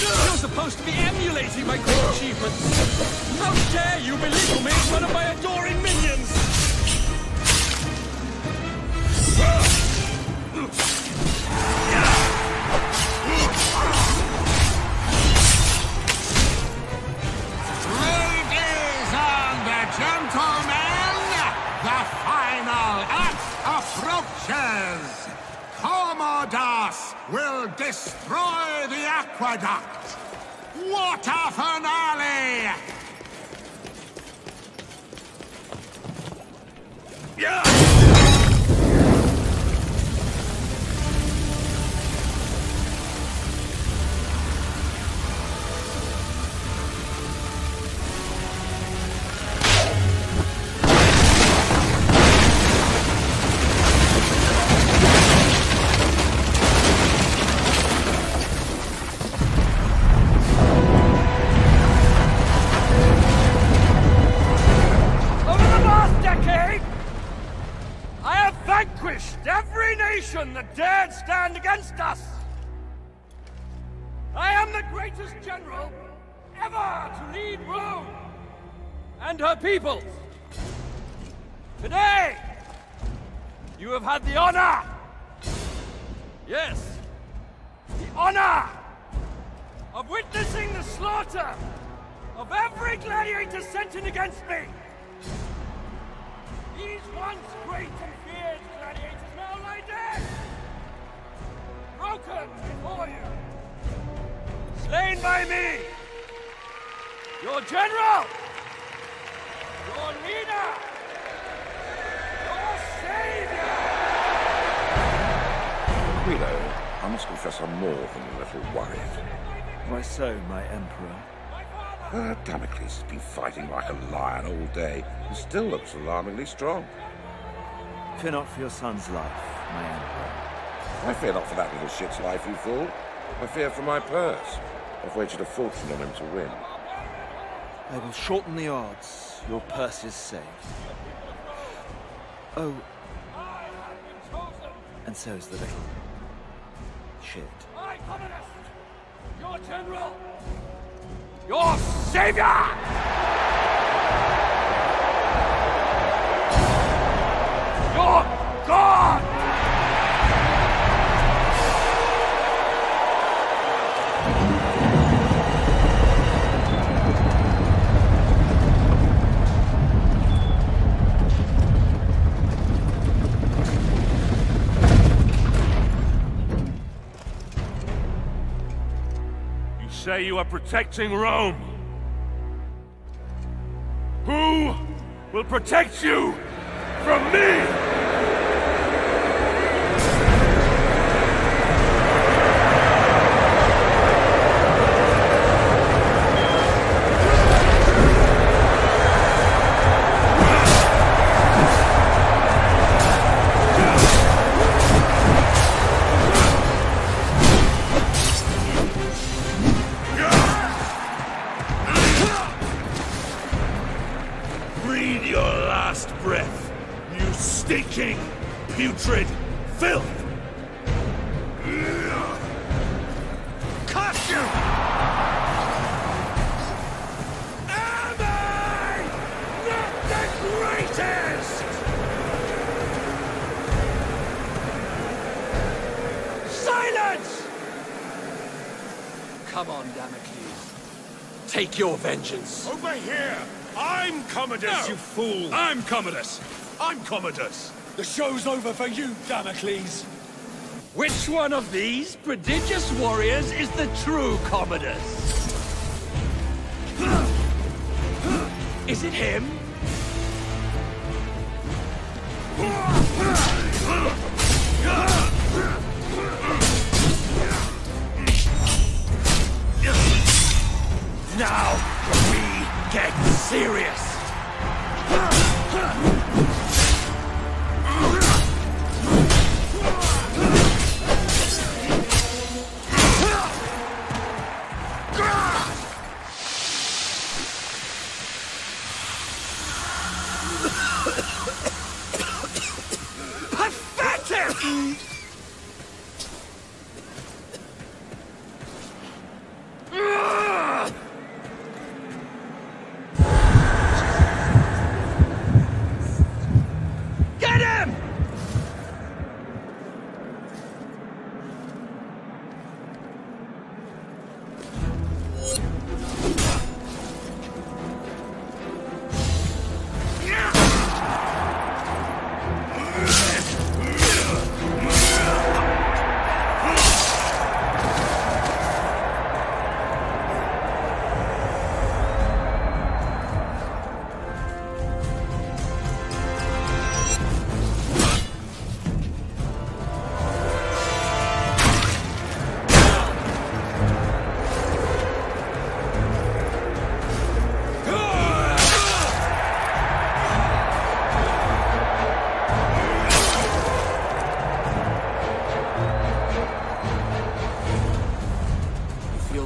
You're supposed to be emulating my great achievements! How dare you belittle me in front of my adoring minions! Ladies and gentlemen, the final act approaches! Commodus will destroy the aqueduct! What a finale! Yeah! That dared stand against us! I am the greatest general ever to lead Rome and her peoples! Today, you have had the honor, yes, the honor of witnessing the slaughter of every gladiator sent in against me! These once great and feared gladiators now lie dead! Broken before you! Slain by me! Your general! Your leader! Your savior! Guido, I must confess I'm more than a little worried. Why so, my emperor? Damocles has been fighting like a lion all day and still looks alarmingly strong. Fear not for your son's life, my emperor. I fear not for that little shit's life, you fool. I fear for my purse. I've wagered a fortune on him to win. I will shorten the odds. Your purse is saved. Oh, and so is the little shit. My Commodus, your general, your savior! Your God! You say you are protecting Rome. Who will protect you from me? last breath, you stinking, putrid filth! Cuff you! Come on, Damocles. Take your vengeance. Over here! I'm Commodus, no, you fool! I'm Commodus! I'm Commodus! The show's over for you, Damocles! Which one of these prodigious warriors is the true Commodus? Is it him? Now, we get serious! Pathetic!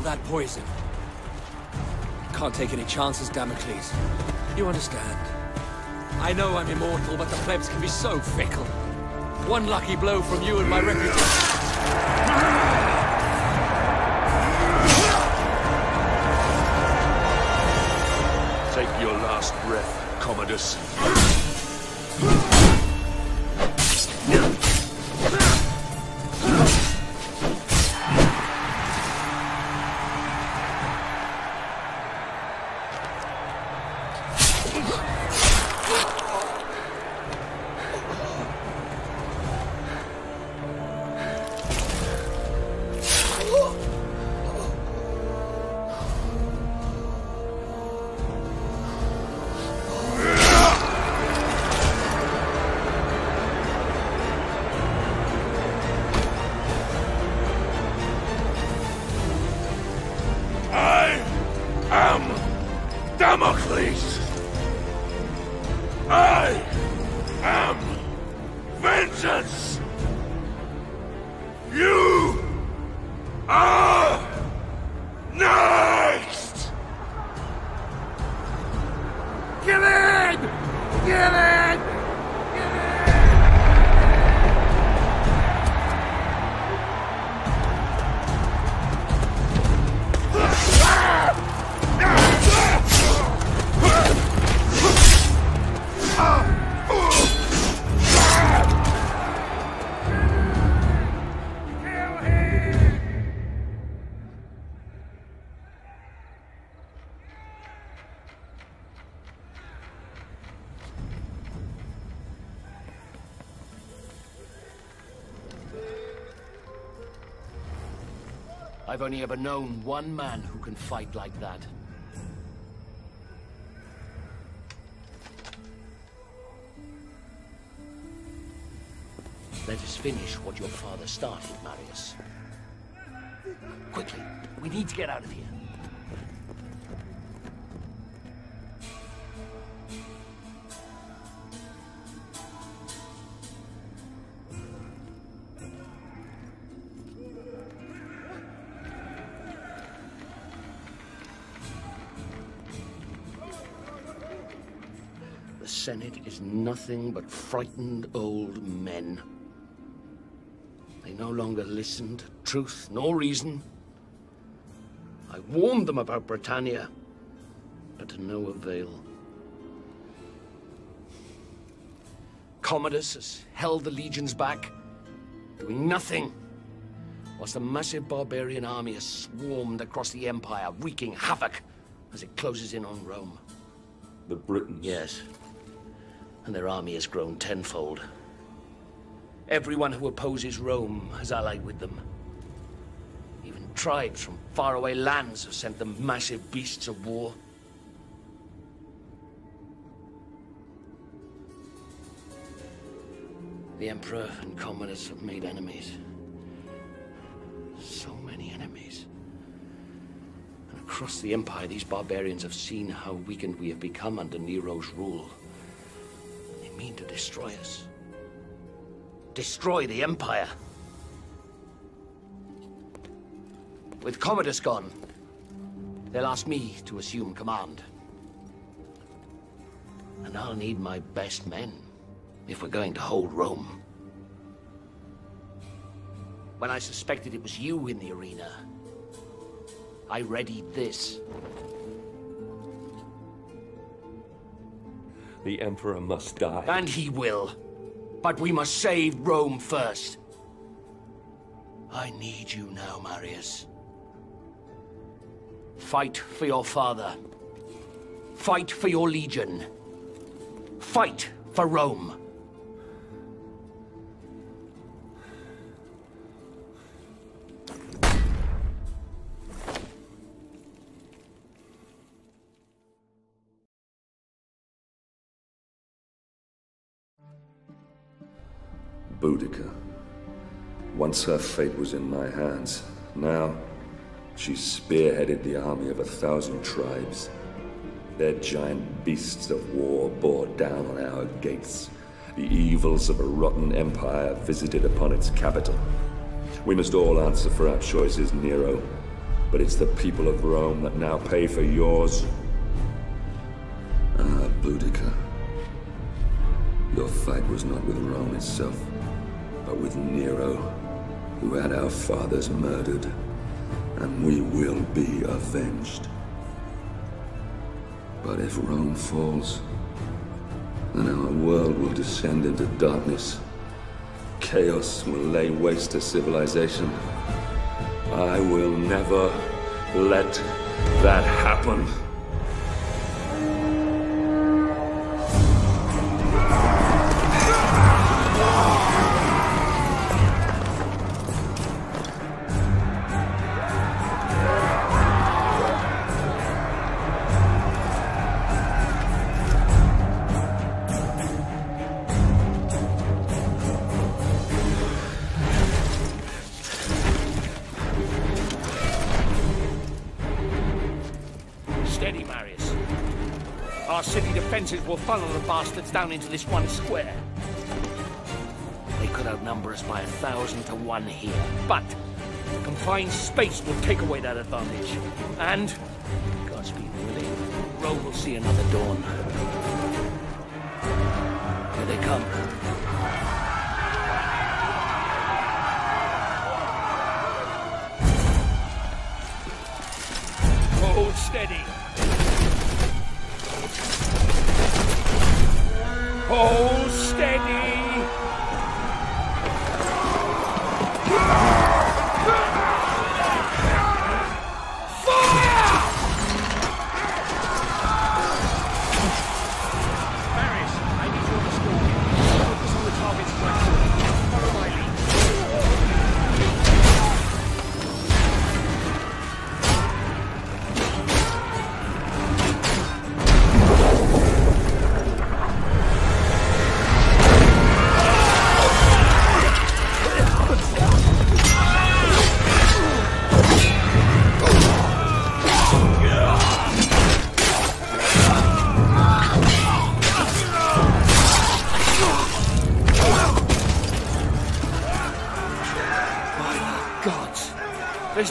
That poison. Can't take any chances, Damocles. You understand? I know I'm immortal, but the plebs can be so fickle. One lucky blow from you and my reputation... Take your last breath, Commodus. Damocles! I am vengeance! You are next! Get in! Get in! Get in! I've only ever known one man who can fight like that. Let us finish what your father started, Marius. Quickly, we need to get out of here. Senate is nothing but frightened old men. They no longer listen to truth nor reason. I warned them about Britannia, but to no avail. Commodus has held the legions back, doing nothing, whilst the massive barbarian army has swarmed across the empire, wreaking havoc as it closes in on Rome. The Britons? Yes. And their army has grown tenfold. Everyone who opposes Rome has allied with them. Even tribes from faraway lands have sent them massive beasts of war. The Emperor and Commodus have made enemies. So many enemies. And across the Empire, these barbarians have seen how weakened we have become under Nero's rule. They mean to destroy us. Destroy the Empire. With Commodus gone, they'll ask me to assume command. And I'll need my best men if we're going to hold Rome. When I suspected it was you in the arena, I readied this. The Emperor must die. And he will. But we must save Rome first. I need you now, Marius. Fight for your father. Fight for your legion. Fight for Rome. Boudica. Once her fate was in my hands. Now, she spearheaded the army of 1,000 tribes. Their giant beasts of war bore down on our gates. The evils of a rotten empire visited upon its capital. We must all answer for our choices, Nero, but it's the people of Rome that now pay for yours. Ah, Boudica. Your fight was not with Rome itself, but with Nero, who had our fathers murdered, and we will be avenged. But if Rome falls, then our world will descend into darkness. Chaos will lay waste to civilization. I will never let that happen. We'll funnel the bastards down into this one square. They could outnumber us by 1,000 to 1 here, but the confined space will take away that advantage. And, Godspeed Willie, Rome will see another dawn. Here they come. Hold steady. Hold steady!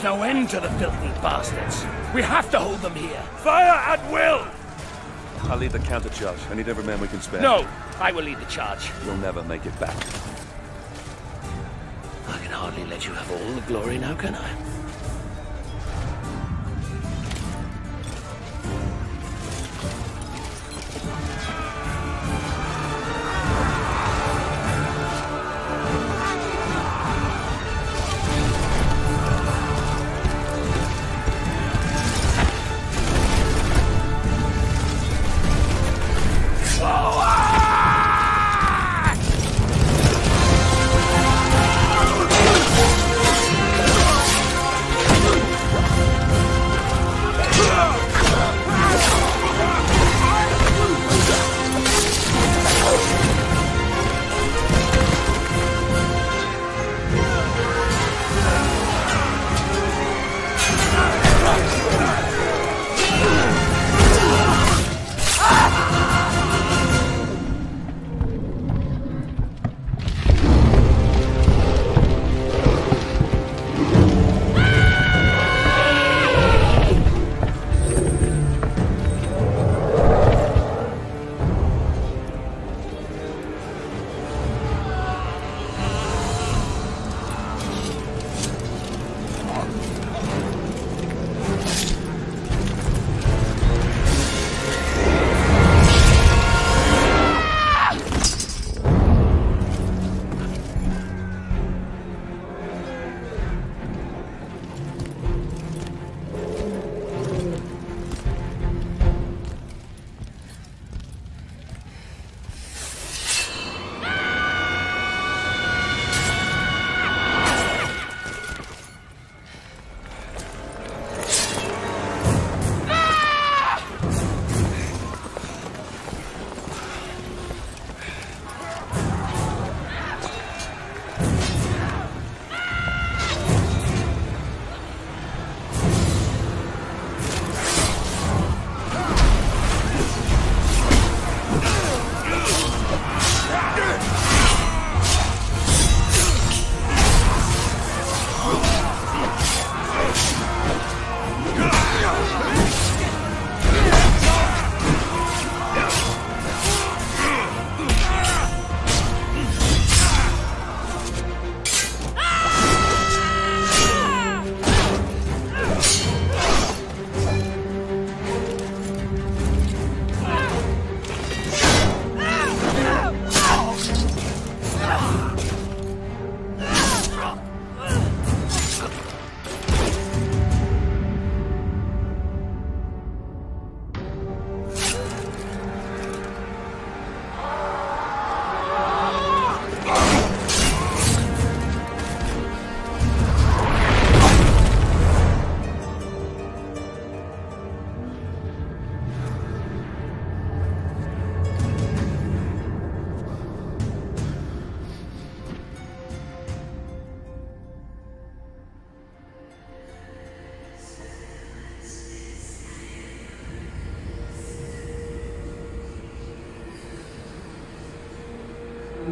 No end to the filthy bastards. We have to hold them here. Fire at will! I'll lead the counter charge. I need every man we can spare. No! I will lead the charge. You'll never make it back. I can hardly let you have all the glory now, can I?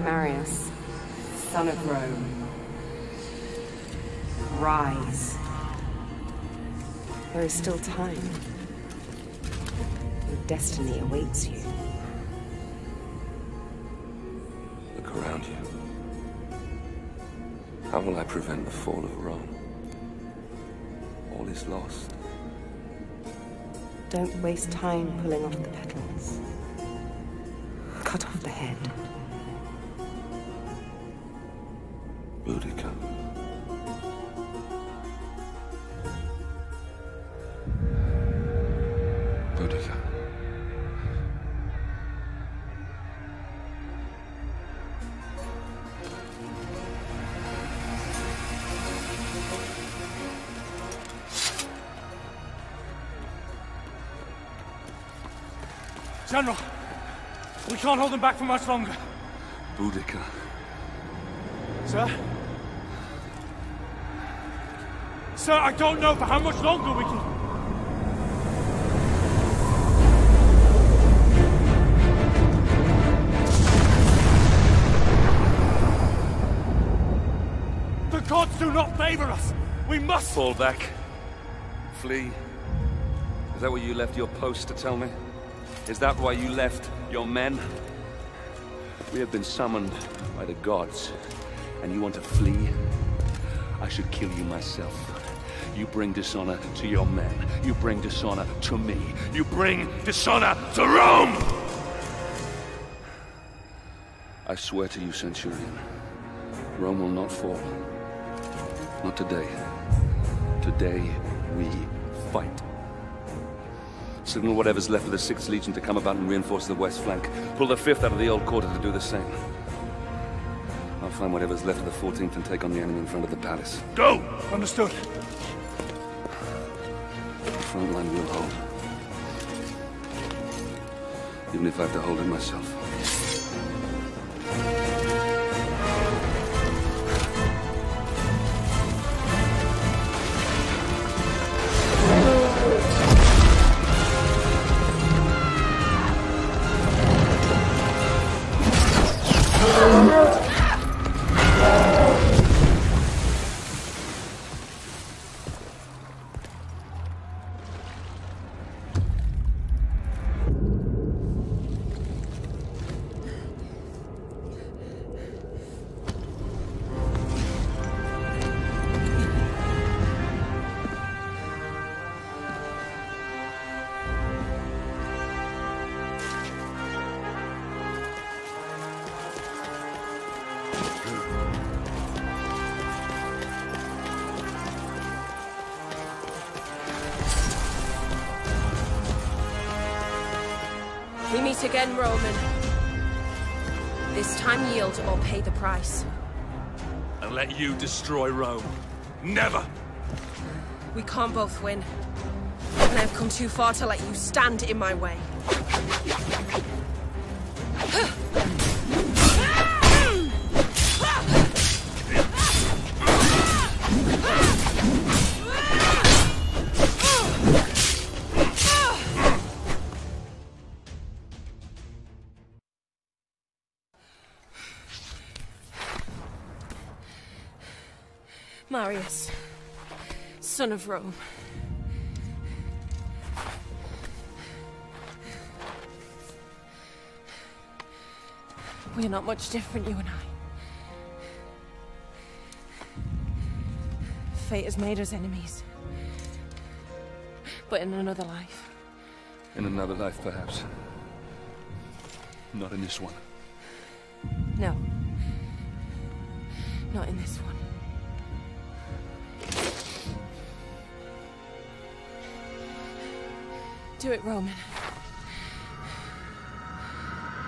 Marius, son of Rome, rise. There is still time. Your destiny awaits you. Look around you. How will I prevent the fall of Rome? All is lost. Don't waste time pulling off the petals. Cut off the head. Boudica. Boudica. General, we can't hold them back for much longer. Boudica. Sir? Sir, I don't know for how much longer we can... The gods do not favor us! We must... Fall back. Flee. Is that where you left your post to tell me? Is that why you left your men? We have been summoned by the gods, and you want to flee? I should kill you myself. You bring dishonor to your men. You bring dishonor to me. You bring dishonor to Rome! I swear to you, Centurion, Rome will not fall. Not today. Today, we fight. Signal whatever's left of the 6th Legion to come about and reinforce the west flank. Pull the 5th out of the old quarter to do the same. I'll find whatever's left of the 14th and take on the enemy in front of the palace. Go! Understood. The front line will hold. Even if I have to hold it myself. We meet again, Roman. This time yield or pay the price. And let you destroy Rome. Never! We can't both win. And I've come too far to let you stand in my way. Marius, son of Rome. We're not much different, you and I. Fate has made us enemies. But in another life. In another life, perhaps. Not in this one. No. Not in this one. Do it, Roman.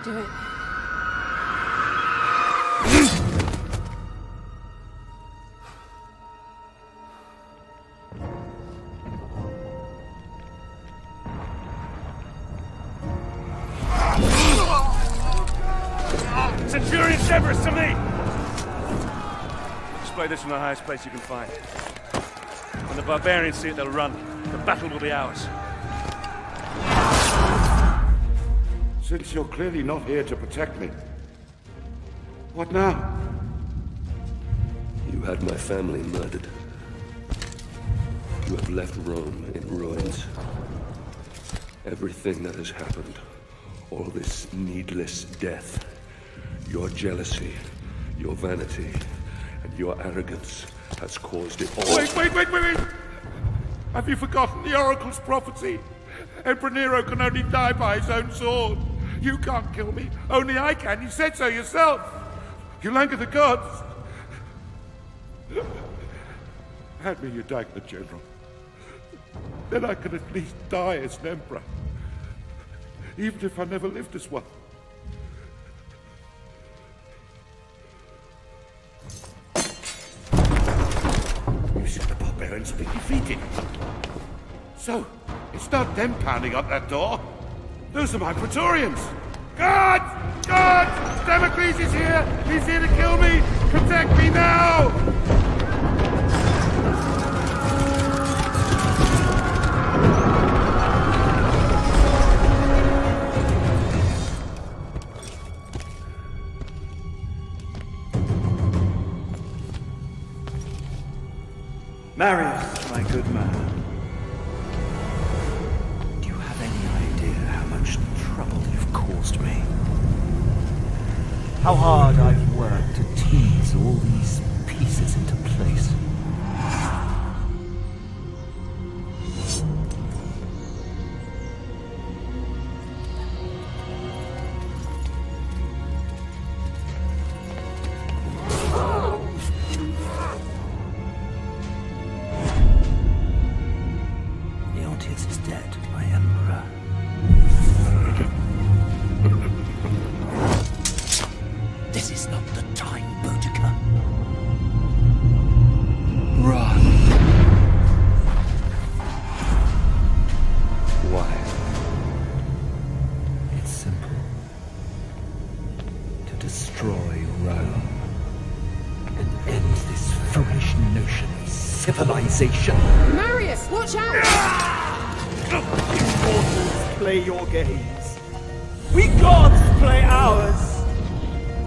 Do it. Centurion Severus, to me! Display this from the highest place you can find. When the barbarians see it, they'll run. The battle will be ours. Since you're clearly not here to protect me, what now? You had my family murdered. You have left Rome in ruins. Everything that has happened, all this needless death, your jealousy, your vanity, and your arrogance has caused it all. Wait! Have you forgotten the Oracle's prophecy? Emperor Nero can only die by his own sword. You can't kill me, only I can. You said so yourself. You anger the gods. Hand me your dagger, General. Then I can at least die as an emperor, even if I never lived as one. You said the barbarians be defeated. So, it's not them pounding up that door. Those are my Praetorians! Guards! Guards! Damocles is here! He's here to kill me! Protect me now! Marius, my good man. How much How hard I've worked to tease all these pieces into place. Leontius is dead, my emperor. This is not the time, Boudica. Run. Why? It's simple. To destroy Rome and end this foolish notion of civilization. Marius, watch out! Mortals play your games. We gods play ours.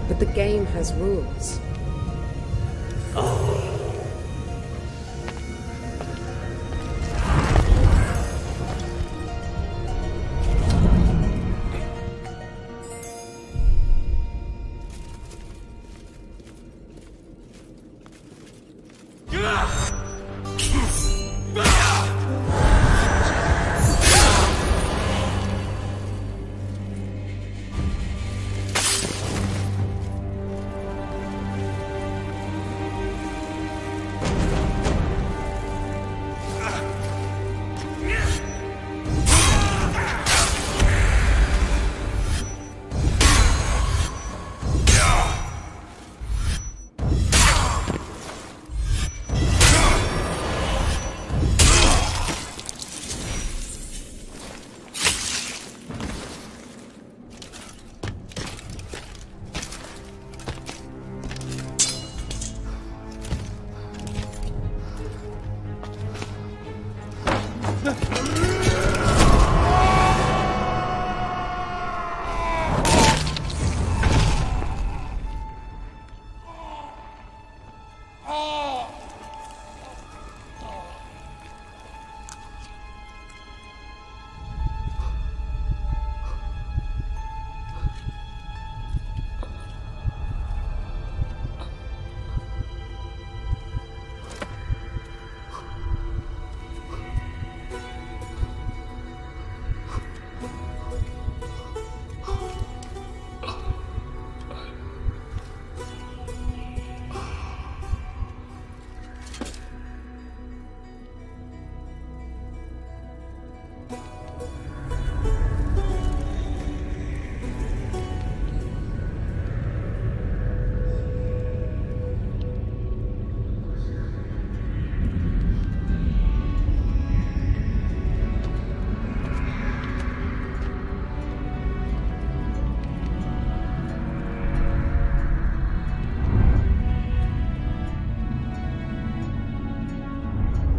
But the game has rules. Oh.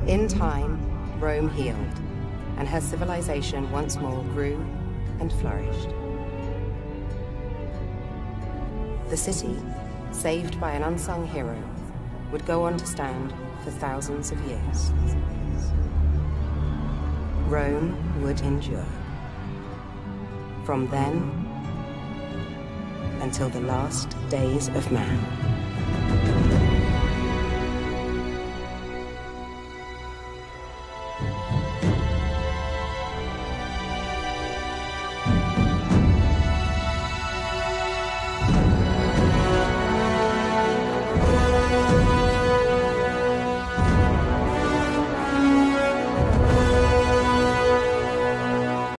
In time, Rome healed, and her civilization once more grew and flourished. The city, saved by an unsung hero, would go on to stand for thousands of years. Rome would endure. From then until the last days of man.